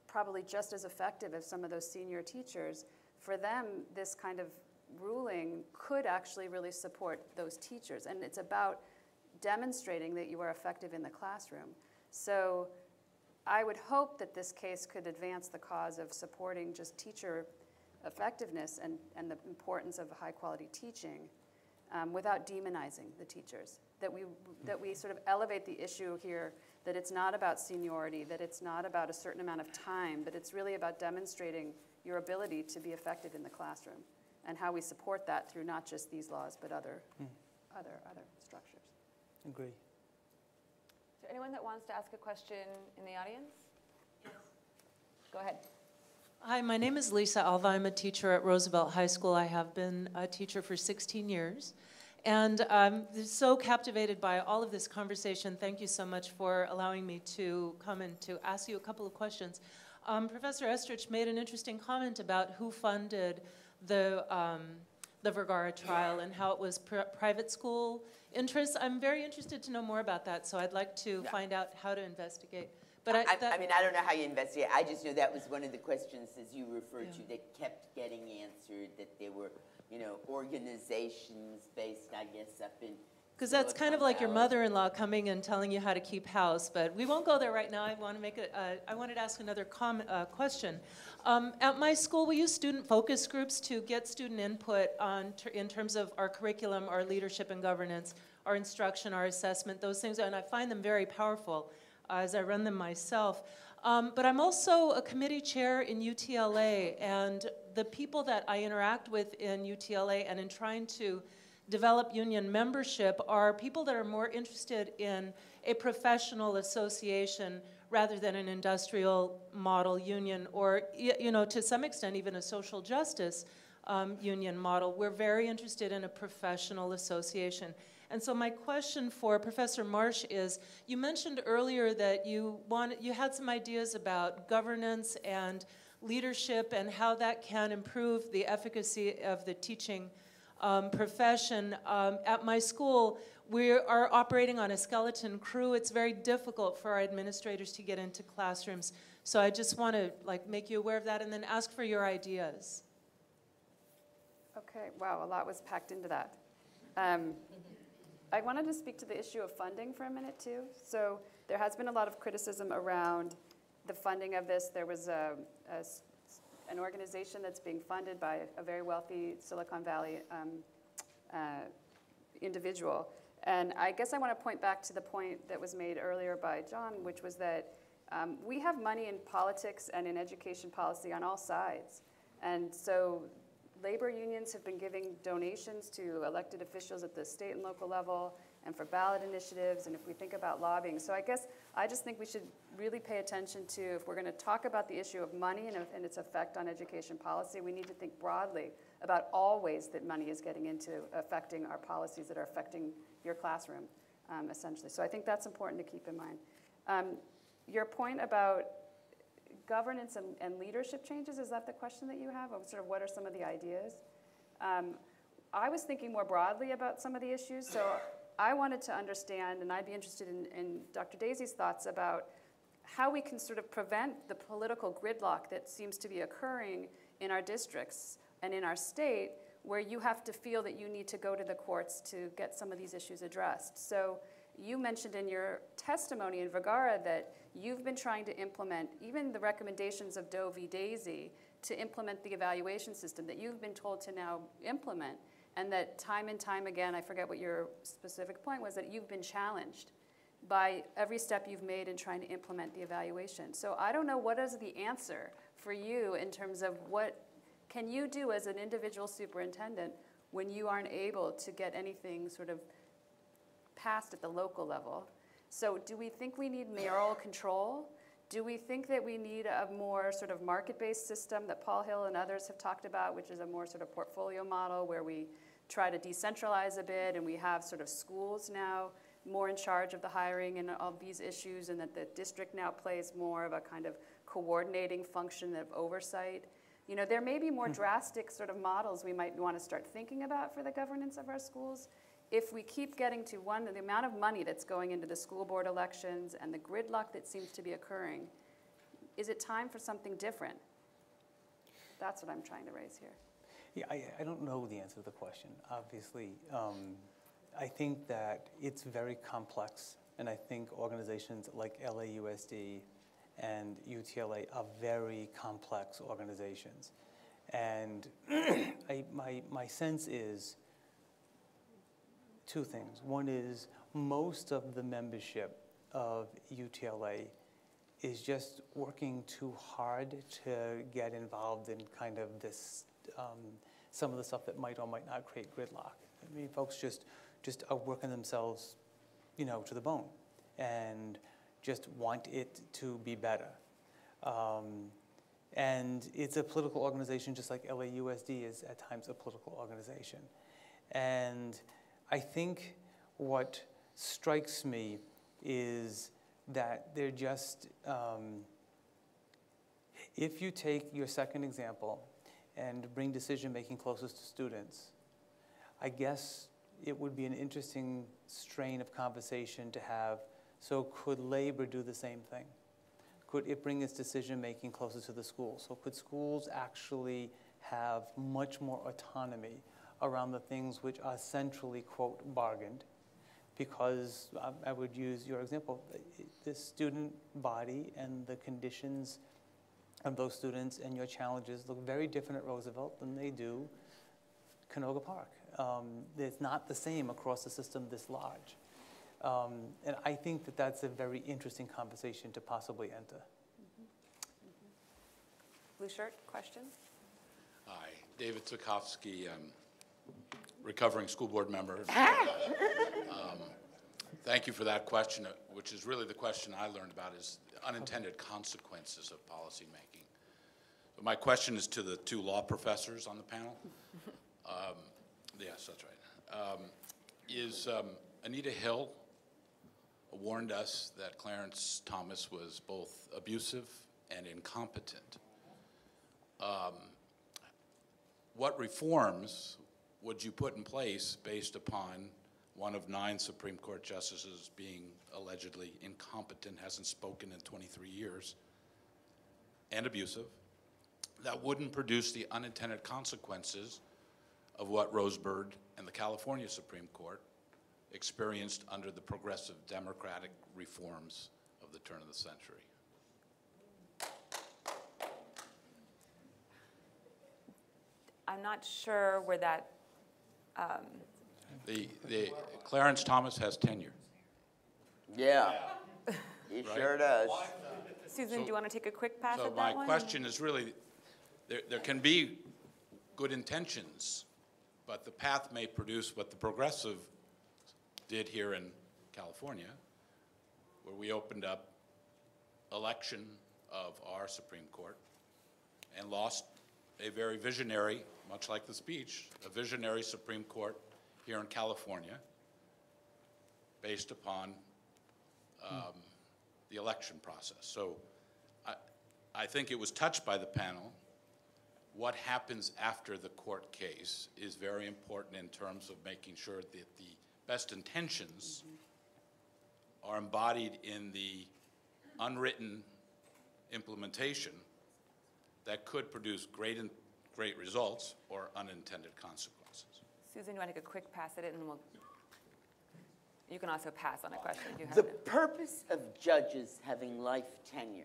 probably just as effective as some of those senior teachers, for them, this kind of ruling could actually really support those teachers. And it's about demonstrating that you are effective in the classroom. So I would hope that this case could advance the cause of supporting just teacher effectiveness and the importance of high-quality teaching without demonizing the teachers, that we sort of elevate the issue here, that it's not about seniority, that it's not about a certain amount of time, but it's really about demonstrating your ability to be effective in the classroom and how we support that through not just these laws but other, other structures. Agree. Anyone that wants to ask a question in the audience? Yes. Go ahead. Hi, my name is Lisa Alva. I'm a teacher at Roosevelt High School. I have been a teacher for 16 years. And I'm so captivated by all of this conversation. Thank you so much for allowing me to come and to ask you a couple of questions. Professor Estrich made an interesting comment about who funded the Vergara trial and how it was private school interests. I'm very interested to know more about that, so I'd like to find out how to investigate. But I mean, I don't know how you investigate. I just know that was one of the questions, as you referred to, that kept getting answered, that there were, you know, organizations based, I guess, up in... Because that's kind of like your mother-in-law coming and telling you how to keep house, but we won't go there right now. I want to make a, I wanted to ask another question. At my school, we use student focus groups to get student input on in terms of our curriculum, our leadership and governance, our instruction, our assessment, those things, and I find them very powerful as I run them myself. But I'm also a committee chair in UTLA, and the people that I interact with in UTLA and in trying to develop union membership are people that are more interested in a professional association rather than an industrial model union or, you know, to some extent even a social justice union model. We're very interested in a professional association. And so my question for Professor Marsh is, you mentioned earlier that you had some ideas about governance and leadership and how that can improve the efficacy of the teaching profession. At my school, we are operating on a skeleton crew. It's very difficult for our administrators to get into classrooms. So I just want to like make you aware of that and then ask for your ideas. Okay, wow, a lot was packed into that. I wanted to speak to the issue of funding for a minute too. So there has been a lot of criticism around the funding of this. There was a an organization that's being funded by a very wealthy Silicon Valley individual. And I guess I want to point back to the point that was made earlier by John, which was that we have money in politics and in education policy on all sides. And so labor unions have been giving donations to elected officials at the state and local level and for ballot initiatives, and if we think about lobbying. So I guess I just think we should really pay attention to, if we're going to talk about the issue of money and its effect on education policy, we need to think broadly about all ways that money is getting into affecting our policies that are affecting your classroom, essentially. So I think that's important to keep in mind. Your point about governance and leadership changes, is that the question that you have? Of sort of what are some of the ideas? I was thinking more broadly about some of the issues. So I wanted to understand, and I'd be interested in Dr. Deasy's thoughts about how we can sort of prevent the political gridlock that seems to be occurring in our districts and in our state, where you have to feel that you need to go to the courts to get some of these issues addressed. So you mentioned in your testimony in Vergara that you've been trying to implement even the recommendations of Doe v. Deasy to implement the evaluation system that you've been told to now implement. And that time and time again, I forget what your specific point was, that you've been challenged by every step you've made in trying to implement the evaluation. So I don't know, what is the answer for you in terms of what can you do as an individual superintendent when you aren't able to get anything sort of passed at the local level? So do we think we need mayoral control? Do we think that we need a more sort of market-based system that Paul Hill and others have talked about, which is a more sort of portfolio model where we try to decentralize a bit and we have sort of schools now more in charge of the hiring and all these issues, and that the district now plays more of a kind of coordinating function of oversight? You know, there may be more drastic sort of models we might want to start thinking about for the governance of our schools. If we keep getting to one, the amount of money that's going into the school board elections and the gridlock that seems to be occurring, is it time for something different? That's what I'm trying to raise here. Yeah, I don't know the answer to the question, obviously. I think that it's very complex, and I think organizations like LAUSD and UTLA are very complex organizations. And my sense is two things. One is most of the membership of UTLA is just working too hard to get involved in kind of this, some of the stuff that might or might not create gridlock. I mean, folks just are working themselves, you know, to the bone and just want it to be better. And it's a political organization, just like LAUSD is at times a political organization. And I think what strikes me is that they're just, if you take your second example and bring decision-making closest to students, I guess it would be an interesting strain of conversation to have. So could labor do the same thing? Could it bring its decision-making closer to the school? So could schools actually have much more autonomy around the things which are centrally, quote, bargained? Because I would use your example, the student body and the conditions of those students and your challenges look very different at Roosevelt than they do Canoga Park. It's not the same across the system this large. And I think that that's a very interesting conversation to possibly enter. Mm-hmm. Mm-hmm. Blue shirt, question? Hi, David Zukovsky. Recovering school board member. Thank you for that question, which is really the question I learned about, is the unintended consequences of policy making. But my question is to the two law professors on the panel. Yes, that's right. Anita Hill warned us that Clarence Thomas was both abusive and incompetent. What reforms would you put in place based upon one of 9 Supreme Court justices being allegedly incompetent, hasn't spoken in 23 years, and abusive, that wouldn't produce the unintended consequences of what Rosebud and the California Supreme Court experienced under the progressive democratic reforms of the turn of the century? I'm not sure where that. The Clarence Thomas has tenure. Yeah, he right? sure does. Susan, do you want to take a quick pass at that one? So my question is really, there can be good intentions, but the path may produce what the progressive did here in California, where we opened up election of our Supreme Court and lost a very visionary, much like the speech, a visionary Supreme Court here in California based upon the election process. So I think it was touched by the panel. What happens after the court case is very important in terms of making sure that the best intentions are embodied in the unwritten implementation that could produce great results or unintended consequences. Susan, you want to take a quick pass at it, and we'll, you can also pass on a question. You have the purpose of judges having life tenure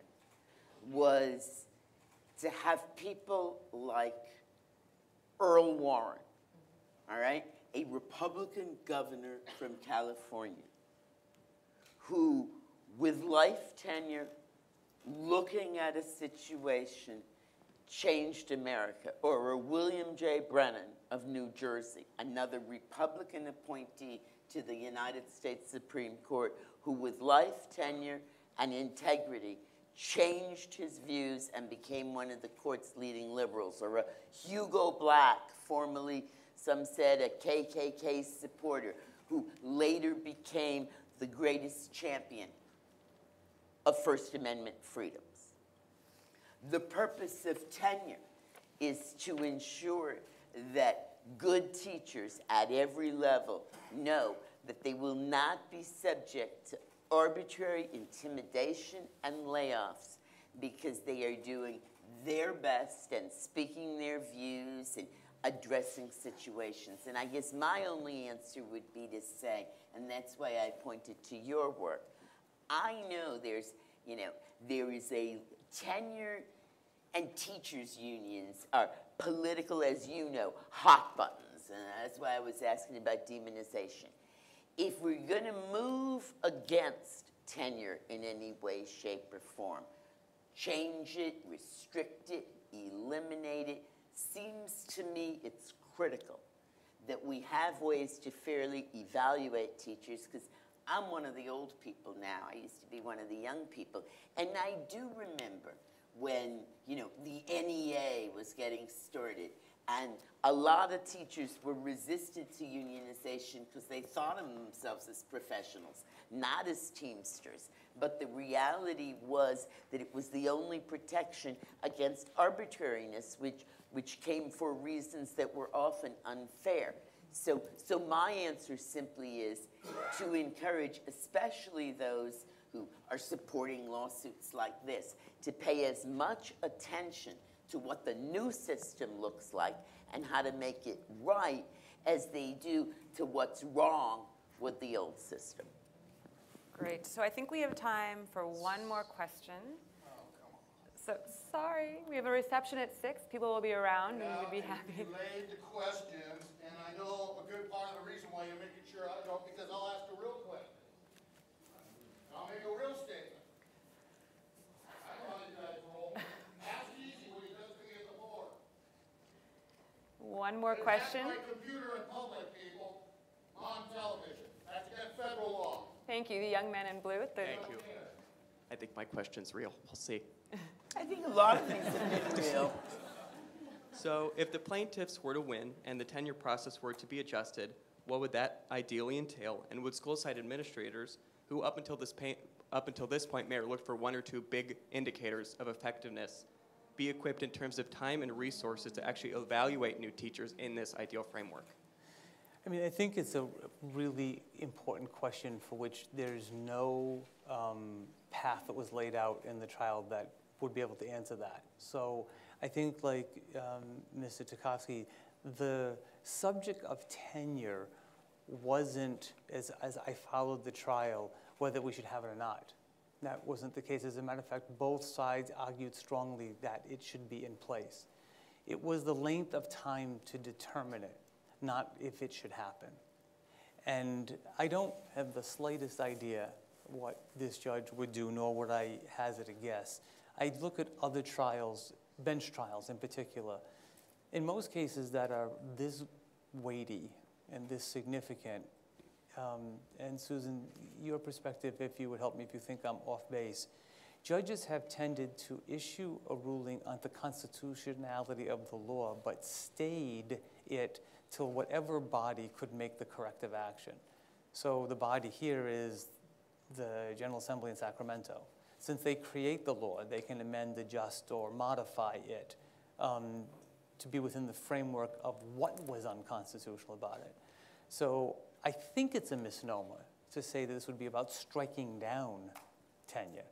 was to have people like Earl Warren, all right, a Republican governor from California, who, with life tenure, looking at a situation, changed America, or a William J. Brennan of New Jersey, another Republican appointee to the United States Supreme Court, who with life, tenure, and integrity changed his views and became one of the court's leading liberals, or a Hugo Black, formerly, some said, a KKK supporter, who later became the greatest champion of First Amendment freedoms. The purpose of tenure is to ensure that good teachers at every level know that they will not be subject to arbitrary intimidation and layoffs because they are doing their best and speaking their views and addressing situations. And I guess my only answer would be to say, and that's why I pointed to your work, I know there's, you know, there is a tenure and teachers unions are political, as you know, hot buttons. And that's why I was asking about demonization. If we're going to move against tenure in any way, shape, or form, change it, restrict it, eliminate it, seems to me it's critical that we have ways to fairly evaluate teachers, because I'm one of the old people now. I used to be one of the young people. And I do remember when, you know, the NEA was getting started and a lot of teachers were resistant to unionization because they thought of themselves as professionals, not as teamsters. But the reality was that it was the only protection against arbitrariness, which came for reasons that were often unfair. So my answer simply is to encourage, especially those who are supporting lawsuits like this, to pay as much attention to what the new system looks like and how to make it right as they do to what's wrong with the old system. Great. So I think we have time for one more question. Oh, come on. So sorry, we have a reception at 6. People will be around and we'd be happy. You delayed the questions, and I know a good part of the reason why you're making sure I don't, because I'll ask a real question. I'll make a real statement. I don't want you guys to roll. Ask Easy when he does be at the board. One more question. Ask my computer in public, people, on television. That's against federal law. Thank you, the young man in blue. Thank you. I think my question's real. We'll see. I think a lot of things have been real. So if the plaintiffs were to win and the tenure process were to be adjusted, what would that ideally entail? And would school site administrators, who up until this point may have looked for one or two big indicators of effectiveness, be equipped in terms of time and resources to actually evaluate new teachers in this ideal framework? I mean, I think it's a really important question for which there's no path that was laid out in the trial that would be able to answer that. So I think, like Mr. Tchaikovsky, the subject of tenure wasn't, as I followed the trial, whether we should have it or not. That wasn't the case. As a matter of fact, both sides argued strongly that it should be in place. It was the length of time to determine it, not if it should happen. And I don't have the slightest idea what this judge would do, nor would I hazard a guess. I look at other trials, bench trials in particular. In most cases that are this weighty and this significant, and Susan, your perspective, if you would help me if you think I'm off base, judges have tended to issue a ruling on the constitutionality of the law, but stayed it till whatever body could make the corrective action. So the body here is the General Assembly in Sacramento. Since they create the law, they can amend, adjust, or modify it to be within the framework of what was unconstitutional about it. So I think it's a misnomer to say that this would be about striking down tenure.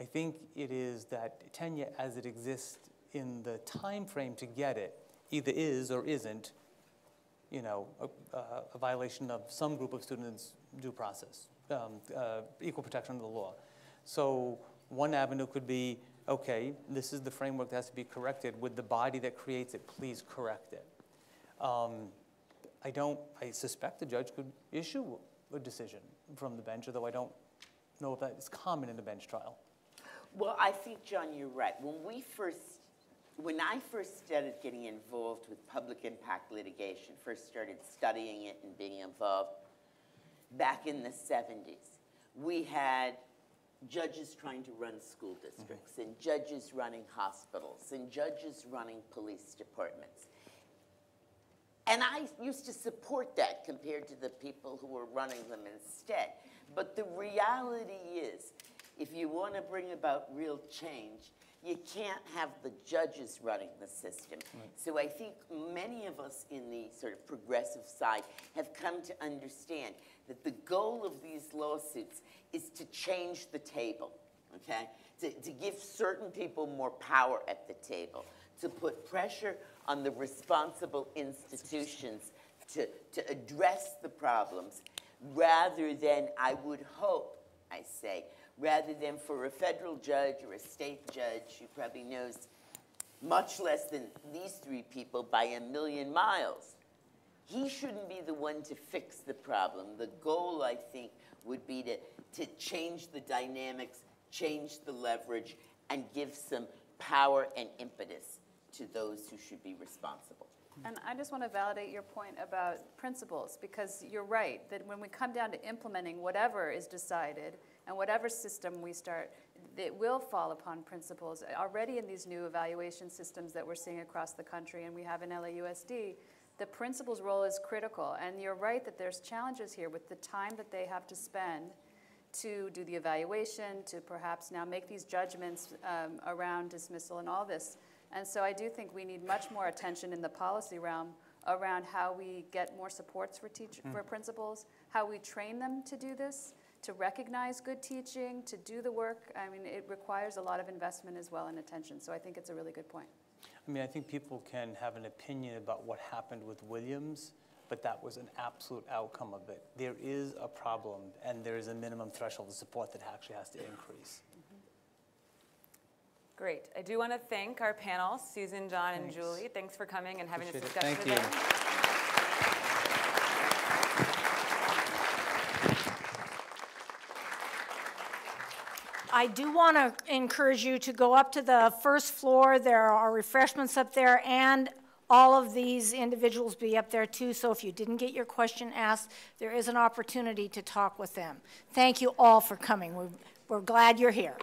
I think it is that tenure as it exists in the time frame to get it either is or isn't, you know, a violation of some group of students' due process, equal protection of the law. So one avenue could be, okay, this is the framework that has to be corrected. Would the body that creates it please correct it? I suspect the judge could issue a decision from the bench, although I don't know if that is common in a bench trial. Well, I think, John, you're right. When I first started getting involved with public impact litigation, first started studying it and being involved back in the 70s, we had judges trying to run school districts, mm-hmm. and judges running hospitals, and judges running police departments. And I used to support that compared to the people who were running them instead. But the reality is, if you want to bring about real change, you can't have the judges running the system. Right. So I think many of us in the sort of progressive side have come to understand that the goal of these lawsuits is to change the table, okay? To give certain people more power at the table, to put pressure on the responsible institutions to address the problems rather than, I would hope, I say, rather than for a federal judge or a state judge who probably knows much less than these three people by a million miles. He shouldn't be the one to fix the problem. The goal, I think, would be to change the dynamics, change the leverage, and give some power and impetus to those who should be responsible. And I just want to validate your point about principles, because you're right, that when we come down to implementing whatever is decided, and whatever system we start, it will fall upon principles. Already in these new evaluation systems that we're seeing across the country and we have in LAUSD, the principal's role is critical. And you're right that there's challenges here with the time that they have to spend to do the evaluation, to perhaps now make these judgments around dismissal and all this. And so I do think we need much more attention in the policy realm around how we get more supports for, for principals, how we train them to do this, to recognize good teaching, to do the work. I mean, it requires a lot of investment as well and attention, so I think it's a really good point. I mean, I think people can have an opinion about what happened with Williams, but that was an absolute outcome of it. There is a problem, and there is a minimum threshold of support that actually has to increase. Mm-hmm. Great. I do want to thank our panel, Susan, John, and Julie. Thanks for coming and having this discussion today. Thank you. I do want to encourage you to go up to the first floor. There are refreshments up there, and all of these individuals be up there too, so if you didn't get your question asked, there is an opportunity to talk with them. Thank you all for coming. We're glad you're here.